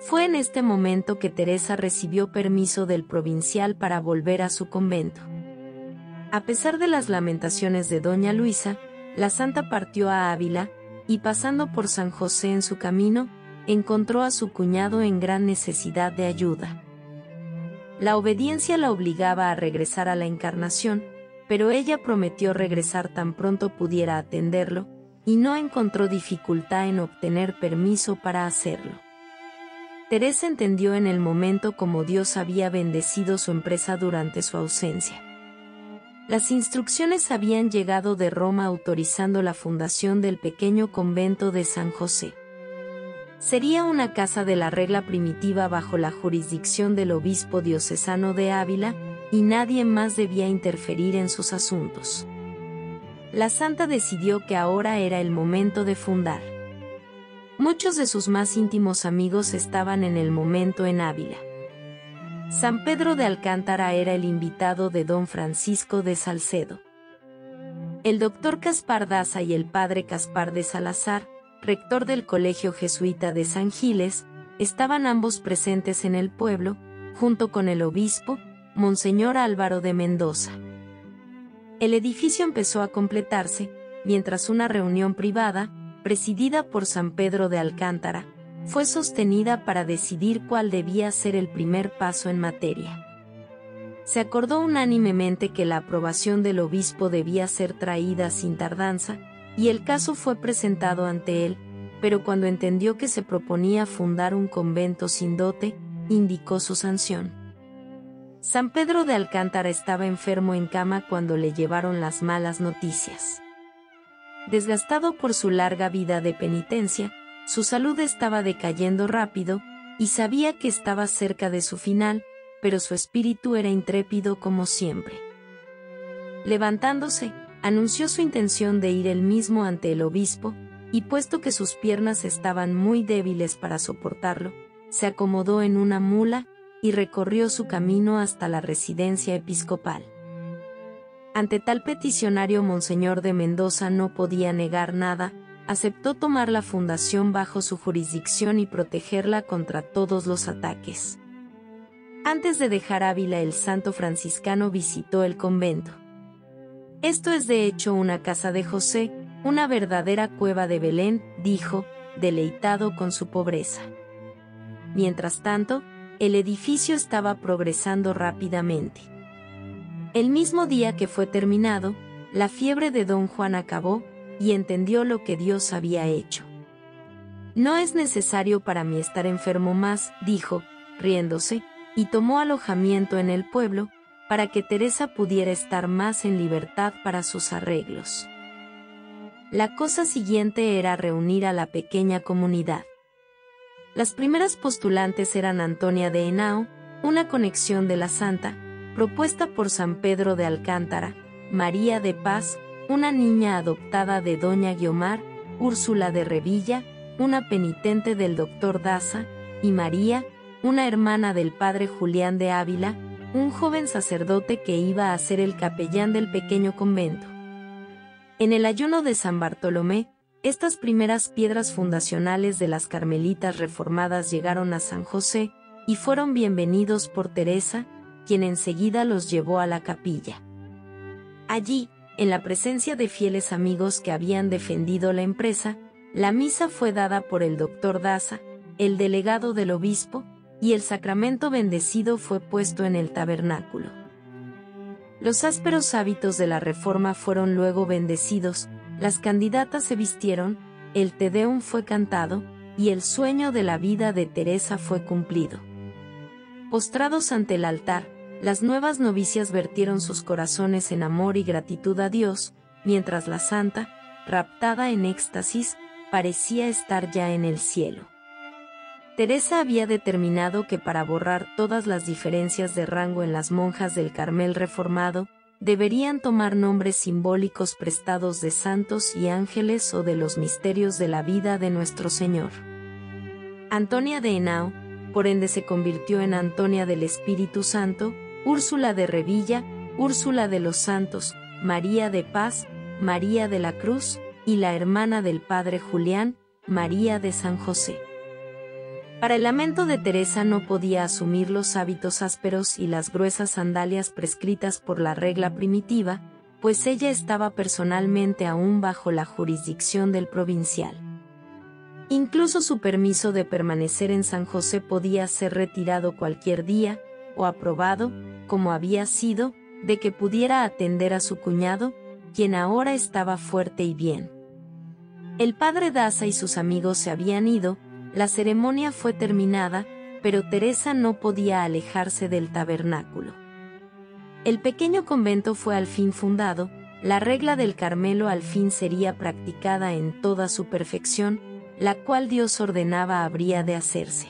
Fue en este momento que Teresa recibió permiso del provincial para volver a su convento. A pesar de las lamentaciones de doña Luisa, la santa partió a Ávila, y pasando por San José en su camino, encontró a su cuñado en gran necesidad de ayuda. La obediencia la obligaba a regresar a la Encarnación, pero ella prometió regresar tan pronto pudiera atenderlo, y no encontró dificultad en obtener permiso para hacerlo. Teresa entendió en el momento cómo Dios había bendecido su empresa durante su ausencia. Las instrucciones habían llegado de Roma autorizando la fundación del pequeño convento de San José. Sería una casa de la regla primitiva bajo la jurisdicción del obispo diocesano de Ávila, y nadie más debía interferir en sus asuntos. La santa decidió que ahora era el momento de fundar. Muchos de sus más íntimos amigos estaban en el momento en Ávila. San Pedro de Alcántara era el invitado de don Francisco de Salcedo. El doctor Gaspar Daza y el padre Gaspar de Salazar, rector del colegio jesuita de San Giles, estaban ambos presentes en el pueblo, junto con el obispo, Monseñor Álvaro de Mendoza. El edificio empezó a completarse, mientras una reunión privada, presidida por San Pedro de Alcántara, fue sostenida para decidir cuál debía ser el primer paso en materia. Se acordó unánimemente que la aprobación del obispo debía ser traída sin tardanza, y el caso fue presentado ante él, pero cuando entendió que se proponía fundar un convento sin dote, indicó su sanción. San Pedro de Alcántara estaba enfermo en cama cuando le llevaron las malas noticias. Desgastado por su larga vida de penitencia, su salud estaba decayendo rápido, y sabía que estaba cerca de su final, pero su espíritu era intrépido como siempre. Levantándose, anunció su intención de ir él mismo ante el obispo, y puesto que sus piernas estaban muy débiles para soportarlo, se acomodó en una mula, y recorrió su camino hasta la residencia episcopal. Ante tal peticionario Monseñor de Mendoza no podía negar nada, aceptó tomar la fundación bajo su jurisdicción y protegerla contra todos los ataques. Antes de dejar Ávila el santo franciscano visitó el convento. «Esto es de hecho una casa de José, una verdadera cueva de Belén», dijo, deleitado con su pobreza. Mientras tanto, el edificio estaba progresando rápidamente. El mismo día que fue terminado, la fiebre de don Juan acabó, y entendió lo que Dios había hecho. «No es necesario para mí estar enfermo más», dijo, riéndose, y tomó alojamiento en el pueblo, para que Teresa pudiera estar más en libertad para sus arreglos. La cosa siguiente era reunir a la pequeña comunidad. Las primeras postulantes eran Antonia de Henao, una conexión de la Santa, propuesta por San Pedro de Alcántara, María de Paz, una niña adoptada de Doña Guiomar, Úrsula de Revilla, una penitente del doctor Daza, y María, una hermana del padre Julián de Ávila, un joven sacerdote que iba a ser el capellán del pequeño convento. En el ayuno de San Bartolomé, estas primeras piedras fundacionales de las carmelitas reformadas llegaron a San José y fueron bienvenidos por Teresa, quien enseguida los llevó a la capilla. Allí, en la presencia de fieles amigos que habían defendido la empresa, la misa fue dada por el doctor Daza, el delegado del obispo, y el sacramento bendecido fue puesto en el tabernáculo. Los ásperos hábitos de la Reforma fueron luego bendecidos, las candidatas se vistieron, el Te Deum fue cantado, y el sueño de la vida de Teresa fue cumplido. Postrados ante el altar, las nuevas novicias vertieron sus corazones en amor y gratitud a Dios, mientras la Santa, raptada en éxtasis, parecía estar ya en el cielo. Teresa había determinado que para borrar todas las diferencias de rango en las monjas del Carmel reformado, deberían tomar nombres simbólicos prestados de santos y ángeles o de los misterios de la vida de nuestro Señor. Antonia de Henao, por ende, se convirtió en Antonia del Espíritu Santo, Úrsula de Revilla, Úrsula de los Santos, María de Paz, María de la Cruz, y la hermana del padre Julián, María de San José. Para el lamento de Teresa no podía asumir los hábitos ásperos y las gruesas sandalias prescritas por la regla primitiva, pues ella estaba personalmente aún bajo la jurisdicción del provincial. Incluso su permiso de permanecer en San José podía ser retirado cualquier día, o aprobado, como había sido, de que pudiera atender a su cuñado, quien ahora estaba fuerte y bien. El padre Daza y sus amigos se habían ido, la ceremonia fue terminada, pero Teresa no podía alejarse del tabernáculo. El pequeño convento fue al fin fundado, la regla del Carmelo al fin sería practicada en toda su perfección, la cual Dios ordenaba habría de hacerse.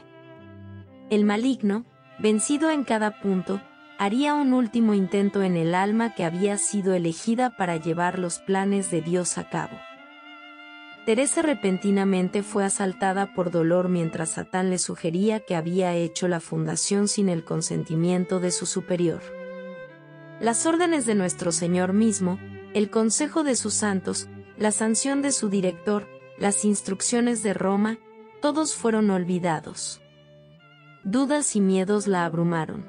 El maligno, vencido en cada punto, haría un último intento en el alma que había sido elegida para llevar los planes de Dios a cabo. Teresa repentinamente fue asaltada por dolor mientras Satán le sugería que había hecho la fundación sin el consentimiento de su superior. Las órdenes de nuestro Señor mismo, el consejo de sus santos, la sanción de su director, las instrucciones de Roma, todos fueron olvidados. Dudas y miedos la abrumaron.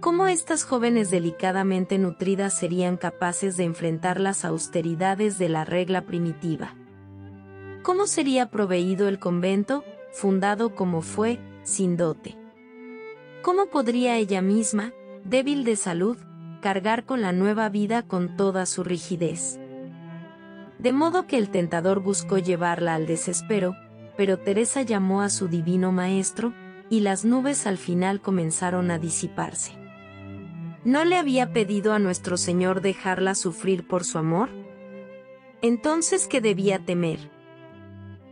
¿Cómo estas jóvenes delicadamente nutridas serían capaces de enfrentar las austeridades de la regla primitiva? ¿Cómo sería proveído el convento, fundado como fue, sin dote? ¿Cómo podría ella misma, débil de salud, cargar con la nueva vida con toda su rigidez? De modo que el tentador buscó llevarla al desespero, pero Teresa llamó a su divino maestro, y las nubes al final comenzaron a disiparse. ¿No le había pedido a nuestro Señor dejarla sufrir por su amor? Entonces, ¿qué debía temer?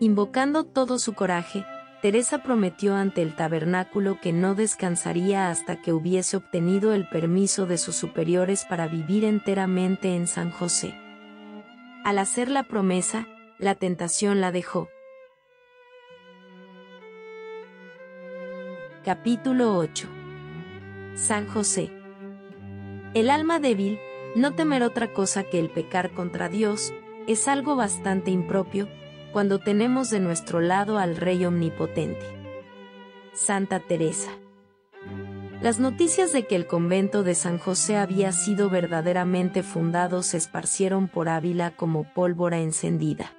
Invocando todo su coraje, Teresa prometió ante el tabernáculo que no descansaría hasta que hubiese obtenido el permiso de sus superiores para vivir enteramente en San José. Al hacer la promesa, la tentación la dejó. Capítulo ocho. San José. El alma débil, no temer otra cosa que el pecar contra Dios, es algo bastante impropio, cuando tenemos de nuestro lado al Rey Omnipotente. Santa Teresa. Las noticias de que el convento de San José había sido verdaderamente fundado se esparcieron por Ávila como pólvora encendida.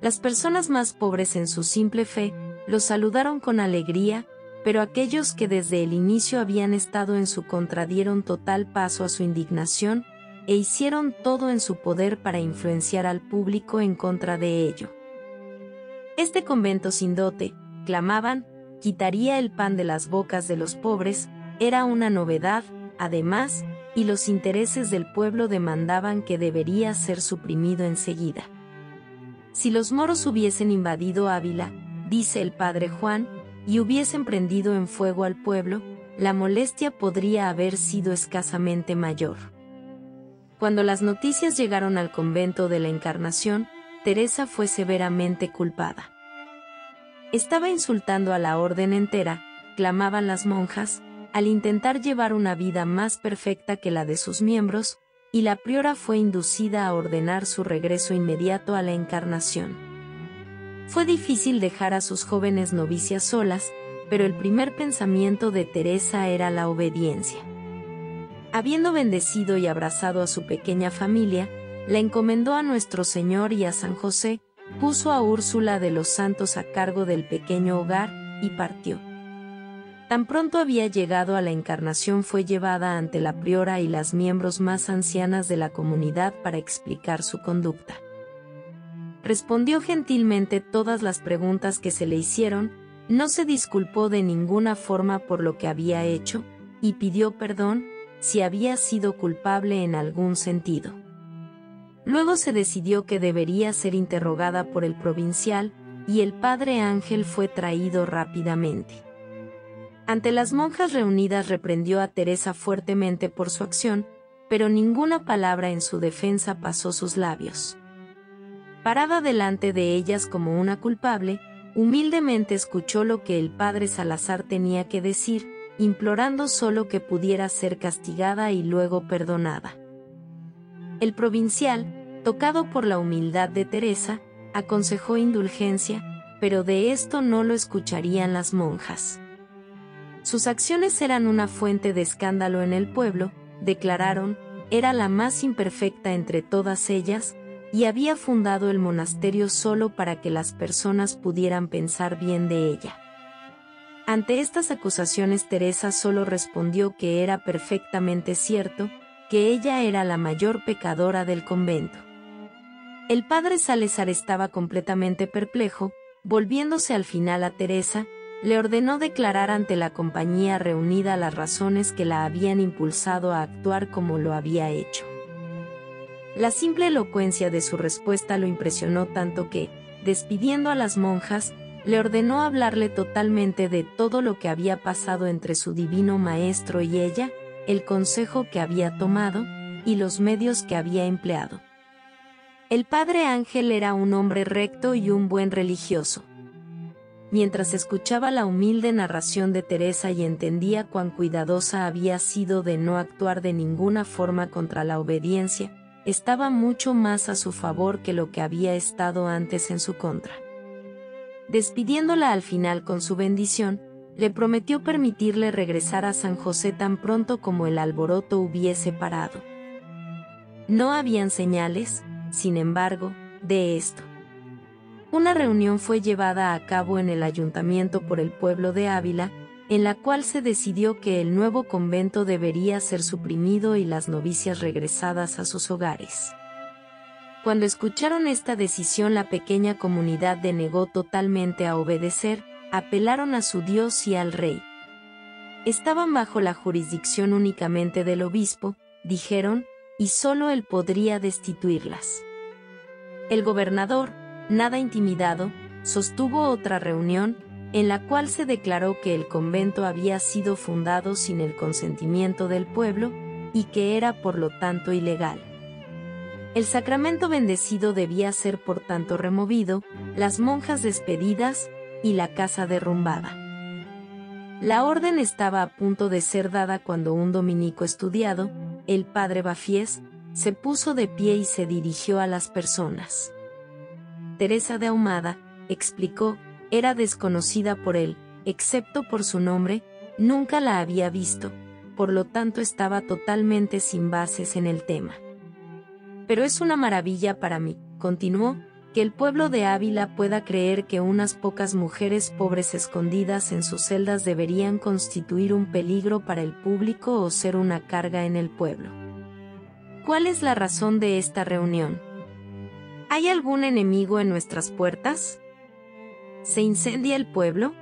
Las personas más pobres en su simple fe lo saludaron con alegría, pero aquellos que desde el inicio habían estado en su contra dieron total paso a su indignación, e hicieron todo en su poder para influenciar al público en contra de ello. Este convento sin dote, clamaban, quitaría el pan de las bocas de los pobres, era una novedad, además, y los intereses del pueblo demandaban que debería ser suprimido enseguida. Si los moros hubiesen invadido Ávila, dice el padre Juan, y hubiesen prendido en fuego al pueblo, la molestia podría haber sido escasamente mayor. Cuando las noticias llegaron al convento de la Encarnación, Teresa fue severamente culpada. Estaba insultando a la orden entera, clamaban las monjas, al intentar llevar una vida más perfecta que la de sus miembros, y la priora fue inducida a ordenar su regreso inmediato a la Encarnación. Fue difícil dejar a sus jóvenes novicias solas, pero el primer pensamiento de Teresa era la obediencia. Habiendo bendecido y abrazado a su pequeña familia, la encomendó a Nuestro Señor y a San José, puso a Úrsula de los Santos a cargo del pequeño hogar, y partió. Tan pronto había llegado a la Encarnación fue llevada ante la priora y las miembros más ancianas de la comunidad para explicar su conducta. Respondió gentilmente todas las preguntas que se le hicieron, no se disculpó de ninguna forma por lo que había hecho, y pidió perdón, si había sido culpable en algún sentido. Luego se decidió que debería ser interrogada por el provincial, y el padre Ángel fue traído rápidamente. Ante las monjas reunidas reprendió a Teresa fuertemente por su acción, pero ninguna palabra en su defensa pasó sus labios. Parada delante de ellas como una culpable, humildemente escuchó lo que el padre Salazar tenía que decir, implorando solo que pudiera ser castigada y luego perdonada. El provincial, tocado por la humildad de Teresa, aconsejó indulgencia, pero de esto no lo escucharían las monjas. Sus acciones eran una fuente de escándalo en el pueblo, declararon, era la más imperfecta entre todas ellas, y había fundado el monasterio solo para que las personas pudieran pensar bien de ella. Ante estas acusaciones Teresa solo respondió que era perfectamente cierto, que ella era la mayor pecadora del convento. El padre Salazar estaba completamente perplejo, volviéndose al final a Teresa, le ordenó declarar ante la compañía reunida las razones que la habían impulsado a actuar como lo había hecho. La simple elocuencia de su respuesta lo impresionó tanto que, despidiendo a las monjas, le ordenó hablarle totalmente de todo lo que había pasado entre su divino maestro y ella, el consejo que había tomado, y los medios que había empleado. El padre Ángel era un hombre recto y un buen religioso. Mientras escuchaba la humilde narración de Teresa y entendía cuán cuidadosa había sido de no actuar de ninguna forma contra la obediencia, estaba mucho más a su favor que lo que había estado antes en su contra. Despidiéndola al final con su bendición, le prometió permitirle regresar a San José tan pronto como el alboroto hubiese parado. No habían señales, sin embargo, de esto. Una reunión fue llevada a cabo en el ayuntamiento por el pueblo de Ávila, en la cual se decidió que el nuevo convento debería ser suprimido y las novicias regresadas a sus hogares. Cuando escucharon esta decisión, la pequeña comunidad denegó totalmente a obedecer, apelaron a su Dios y al rey. Estaban bajo la jurisdicción únicamente del obispo, dijeron, y solo él podría destituirlas. El gobernador, nada intimidado, sostuvo otra reunión, en la cual se declaró que el convento había sido fundado sin el consentimiento del pueblo, y que era por lo tanto ilegal. El sacramento bendecido debía ser por tanto removido, las monjas despedidas, y la casa derrumbada. La orden estaba a punto de ser dada cuando un dominico estudiado, el padre Bafiés, se puso de pie y se dirigió a las personas. Teresa de Ahumada, explicó, era desconocida por él, excepto por su nombre, nunca la había visto, por lo tanto estaba totalmente sin bases en el tema. Pero es una maravilla para mí, continuó, que el pueblo de Ávila pueda creer que unas pocas mujeres pobres escondidas en sus celdas deberían constituir un peligro para el público o ser una carga en el pueblo. ¿Cuál es la razón de esta reunión? ¿Hay algún enemigo en nuestras puertas? ¿Se incendia el pueblo?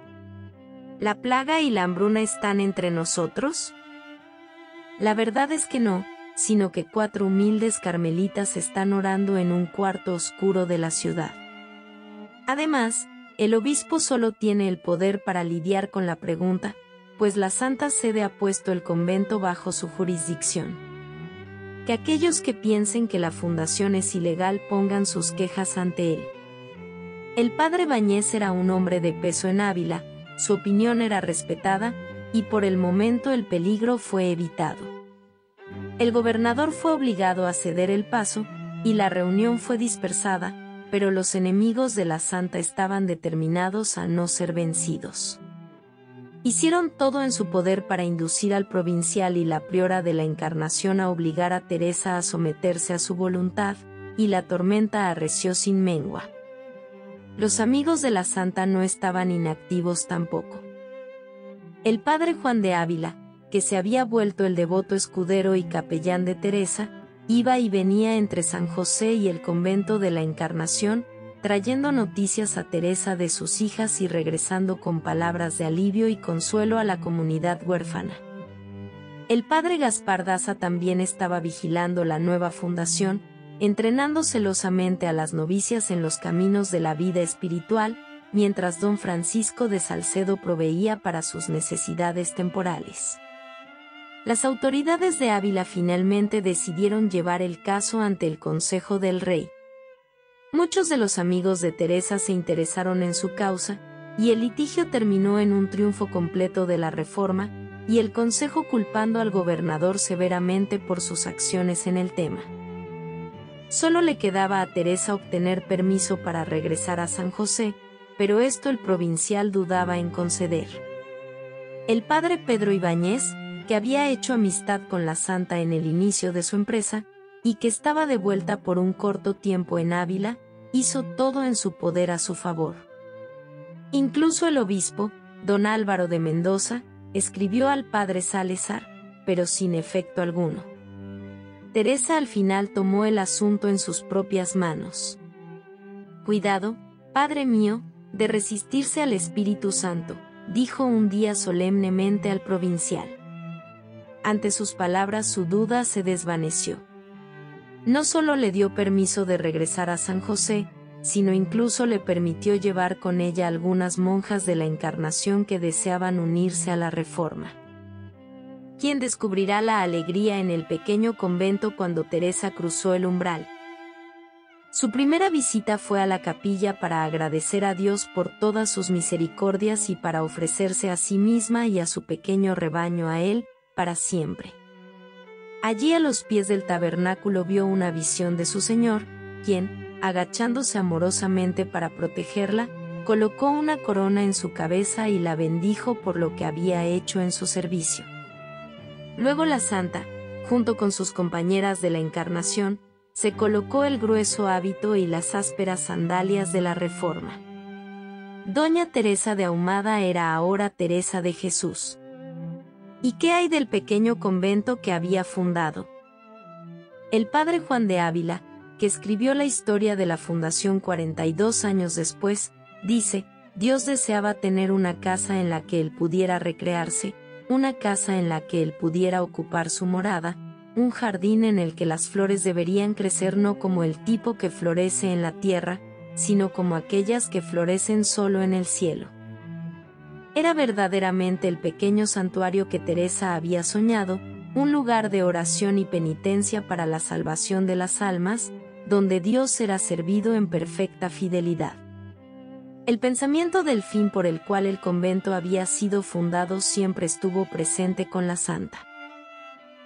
¿La plaga y la hambruna están entre nosotros? La verdad es que no, sino que cuatro humildes carmelitas están orando en un cuarto oscuro de la ciudad. Además, el obispo solo tiene el poder para lidiar con la pregunta, pues la Santa Sede ha puesto el convento bajo su jurisdicción. Que aquellos que piensen que la fundación es ilegal pongan sus quejas ante él. El padre Ibáñez era un hombre de peso en Ávila, su opinión era respetada, y por el momento el peligro fue evitado. El gobernador fue obligado a ceder el paso, y la reunión fue dispersada, pero los enemigos de la Santa estaban determinados a no ser vencidos. Hicieron todo en su poder para inducir al provincial y la priora de la Encarnación a obligar a Teresa a someterse a su voluntad, y la tormenta arreció sin mengua. Los amigos de la Santa no estaban inactivos tampoco. El padre Juan de Ávila, que se había vuelto el devoto escudero y capellán de Teresa, iba y venía entre San José y el convento de la Encarnación, trayendo noticias a Teresa de sus hijas y regresando con palabras de alivio y consuelo a la comunidad huérfana. El padre Gaspar Daza también estaba vigilando la nueva fundación, entrenando celosamente a las novicias en los caminos de la vida espiritual, mientras don Francisco de Salcedo proveía para sus necesidades temporales. Las autoridades de Ávila finalmente decidieron llevar el caso ante el Consejo del Rey. Muchos de los amigos de Teresa se interesaron en su causa, y el litigio terminó en un triunfo completo de la Reforma, y el Consejo culpando al gobernador severamente por sus acciones en el tema. Solo le quedaba a Teresa obtener permiso para regresar a San José, pero esto el provincial dudaba en conceder. El padre Pedro Ibáñez, que había hecho amistad con la Santa en el inicio de su empresa, y que estaba de vuelta por un corto tiempo en Ávila, hizo todo en su poder a su favor. Incluso el obispo, don Álvaro de Mendoza, escribió al padre Salazar, pero sin efecto alguno. Teresa al final tomó el asunto en sus propias manos. «Cuidado, padre mío, de resistirse al Espíritu Santo», dijo un día solemnemente al provincial. Ante sus palabras su duda se desvaneció. No solo le dio permiso de regresar a San José, sino incluso le permitió llevar con ella algunas monjas de la Encarnación que deseaban unirse a la Reforma. ¿Quién descubrirá la alegría en el pequeño convento cuando Teresa cruzó el umbral? Su primera visita fue a la capilla para agradecer a Dios por todas sus misericordias y para ofrecerse a sí misma y a su pequeño rebaño a él, para siempre. Allí a los pies del tabernáculo vio una visión de su Señor, quien, agachándose amorosamente para protegerla, colocó una corona en su cabeza y la bendijo por lo que había hecho en su servicio. Luego la Santa, junto con sus compañeras de la Encarnación, se colocó el grueso hábito y las ásperas sandalias de la Reforma. Doña Teresa de Ahumada era ahora Teresa de Jesús. ¿Y qué hay del pequeño convento que había fundado? El padre Juan de Ávila, que escribió la historia de la fundación cuarenta y dos años después, dice: Dios deseaba tener una casa en la que él pudiera recrearse, una casa en la que él pudiera ocupar su morada, un jardín en el que las flores deberían crecer no como el tipo que florece en la tierra, sino como aquellas que florecen solo en el cielo. Era verdaderamente el pequeño santuario que Teresa había soñado, un lugar de oración y penitencia para la salvación de las almas, donde Dios era servido en perfecta fidelidad. El pensamiento del fin por el cual el convento había sido fundado siempre estuvo presente con la Santa.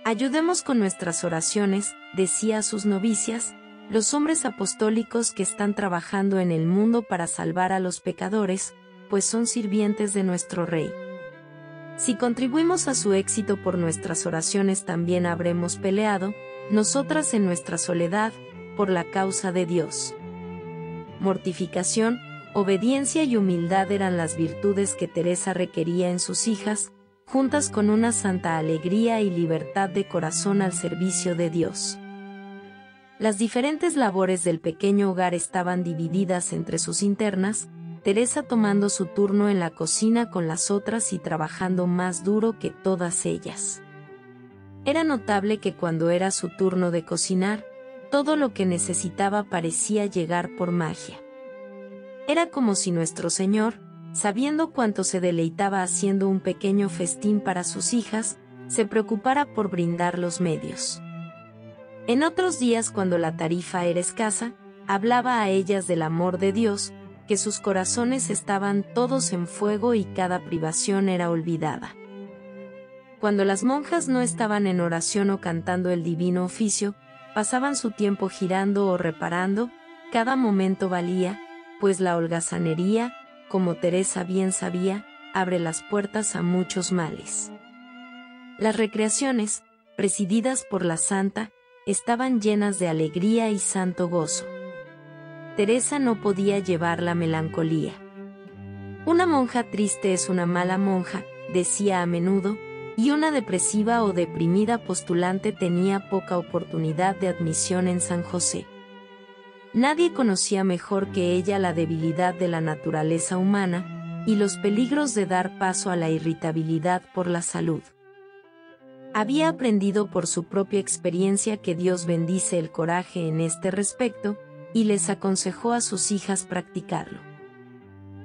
«Ayudemos con nuestras oraciones», decía a sus novicias, «los hombres apostólicos que están trabajando en el mundo para salvar a los pecadores, pues son sirvientes de nuestro Rey. Si contribuimos a su éxito por nuestras oraciones también habremos peleado, nosotras en nuestra soledad, por la causa de Dios». Mortificación, obediencia y humildad eran las virtudes que Teresa requería en sus hijas, juntas con una santa alegría y libertad de corazón al servicio de Dios. Las diferentes labores del pequeño hogar estaban divididas entre sus internas, Teresa tomando su turno en la cocina con las otras y trabajando más duro que todas ellas. Era notable que cuando era su turno de cocinar, todo lo que necesitaba parecía llegar por magia. Era como si nuestro Señor, sabiendo cuánto se deleitaba haciendo un pequeño festín para sus hijas, se preocupara por brindar los medios. En otros días, cuando la tarifa era escasa, hablaba a ellas del amor de Dios, que sus corazones estaban todos en fuego y cada privación era olvidada. Cuando las monjas no estaban en oración o cantando el divino oficio, pasaban su tiempo girando o reparando, cada momento valía, pues la holgazanería, como Teresa bien sabía, abre las puertas a muchos males. Las recreaciones, presididas por la santa, estaban llenas de alegría y santo gozo. Teresa no podía llevar la melancolía. Una monja triste es una mala monja, decía a menudo, y una depresiva o deprimida postulante tenía poca oportunidad de admisión en San José. Nadie conocía mejor que ella la debilidad de la naturaleza humana y los peligros de dar paso a la irritabilidad por la salud. Había aprendido por su propia experiencia que Dios bendice el coraje en este respecto, y les aconsejó a sus hijas practicarlo.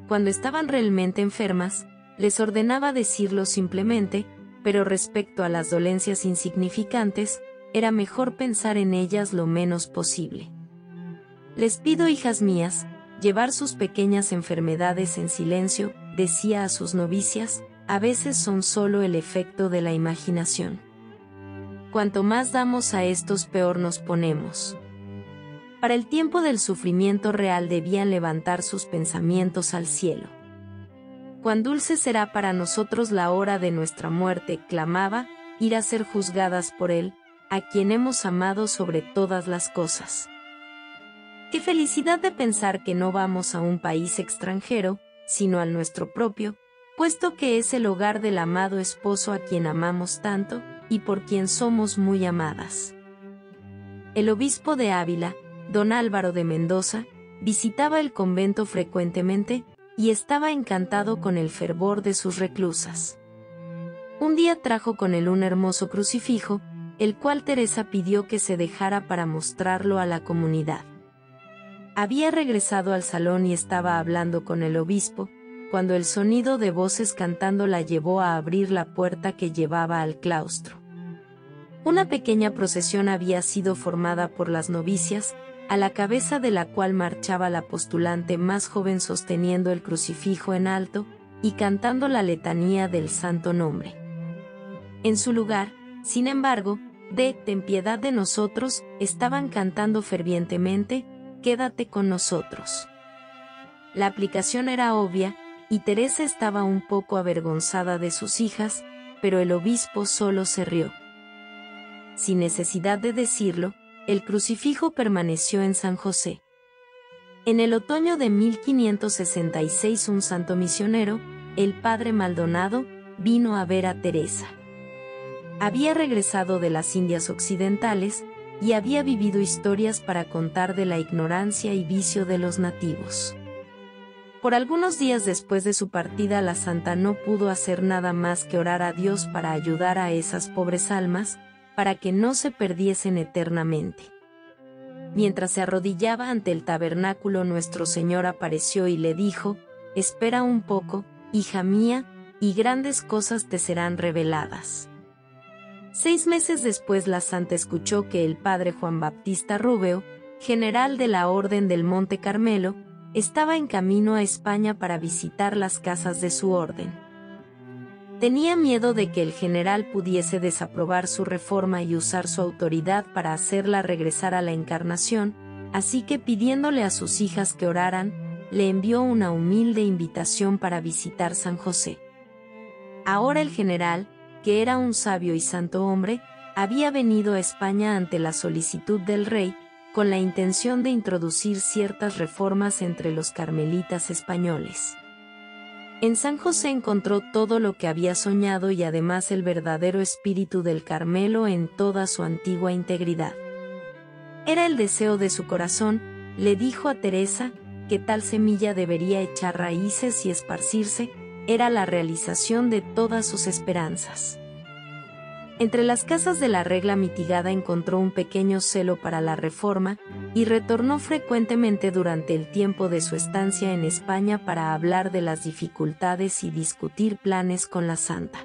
Cuando estaban realmente enfermas, les ordenaba decirlo simplemente, pero respecto a las dolencias insignificantes, era mejor pensar en ellas lo menos posible. «Les pido, hijas mías, llevar sus pequeñas enfermedades en silencio», decía a sus novicias, «a veces son solo el efecto de la imaginación. Cuanto más damos a estos, peor nos ponemos». Para el tiempo del sufrimiento real debían levantar sus pensamientos al cielo. «Cuán dulce será para nosotros la hora de nuestra muerte», clamaba, «ir a ser juzgadas por Él, a quien hemos amado sobre todas las cosas». Qué felicidad de pensar que no vamos a un país extranjero, sino al nuestro propio, puesto que es el hogar del amado esposo a quien amamos tanto y por quien somos muy amadas. El obispo de Ávila, don Álvaro de Mendoza, visitaba el convento frecuentemente y estaba encantado con el fervor de sus reclusas. Un día trajo con él un hermoso crucifijo, el cual Teresa pidió que se dejara para mostrarlo a la comunidad. Había regresado al salón y estaba hablando con el obispo, cuando el sonido de voces cantando la llevó a abrir la puerta que llevaba al claustro. Una pequeña procesión había sido formada por las novicias, a la cabeza de la cual marchaba la postulante más joven sosteniendo el crucifijo en alto y cantando la letanía del Santo Nombre. En su lugar, sin embargo, de «Ten piedad de nosotros», estaban cantando fervientemente «Quédate con nosotros». La aplicación era obvia, y Teresa estaba un poco avergonzada de sus hijas, pero el obispo solo se rió. Sin necesidad de decirlo, el crucifijo permaneció en San José. En el otoño de mil quinientos sesenta y seis, un santo misionero, el padre Maldonado, vino a ver a Teresa. Había regresado de las Indias Occidentales y había vivido historias para contar de la ignorancia y vicio de los nativos. Por algunos días después de su partida, la santa no pudo hacer nada más que orar a Dios para ayudar a esas pobres almas, para que no se perdiesen eternamente. Mientras se arrodillaba ante el tabernáculo, nuestro Señor apareció y le dijo, «Espera un poco, hija mía, y grandes cosas te serán reveladas». Seis meses después, la santa escuchó que el padre Juan Baptista Rubeo, general de la Orden del Monte Carmelo, estaba en camino a España para visitar las casas de su orden. Tenía miedo de que el general pudiese desaprobar su reforma y usar su autoridad para hacerla regresar a la encarnación, así que pidiéndole a sus hijas que oraran, le envió una humilde invitación para visitar San José. Ahora el general, que era un sabio y santo hombre, había venido a España ante la solicitud del rey, con la intención de introducir ciertas reformas entre los carmelitas españoles. En San José encontró todo lo que había soñado y además el verdadero espíritu del Carmelo en toda su antigua integridad. era el deseo de su corazón, le dijo a Teresa que tal semilla debería echar raíces y esparcirse, era la realización de todas sus esperanzas. Entre las casas de la regla mitigada encontró un pequeño celo para la reforma y retornó frecuentemente durante el tiempo de su estancia en España para hablar de las dificultades y discutir planes con la santa.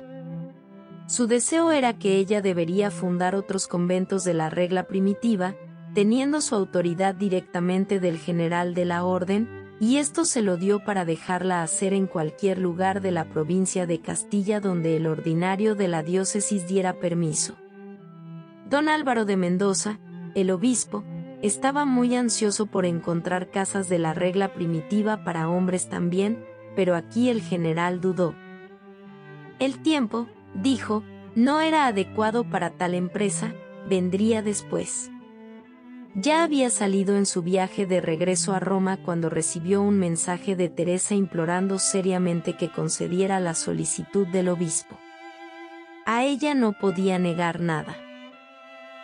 Su deseo era que ella debería fundar otros conventos de la regla primitiva, teniendo su autoridad directamente del general de la orden, y esto se lo dio para dejarla hacer en cualquier lugar de la provincia de Castilla donde el ordinario de la diócesis diera permiso. Don Álvaro de Mendoza, el obispo, estaba muy ansioso por encontrar casas de la regla primitiva para hombres también, pero aquí el general dudó. El tiempo, dijo, no era adecuado para tal empresa, vendría después. Ya había salido en su viaje de regreso a Roma cuando recibió un mensaje de Teresa implorando seriamente que concediera la solicitud del obispo. A ella no podía negar nada.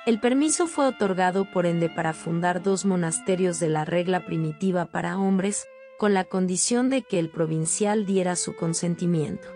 El permiso fue otorgado por ende para fundar dos monasterios de la regla primitiva para hombres, con la condición de que el provincial diera su consentimiento.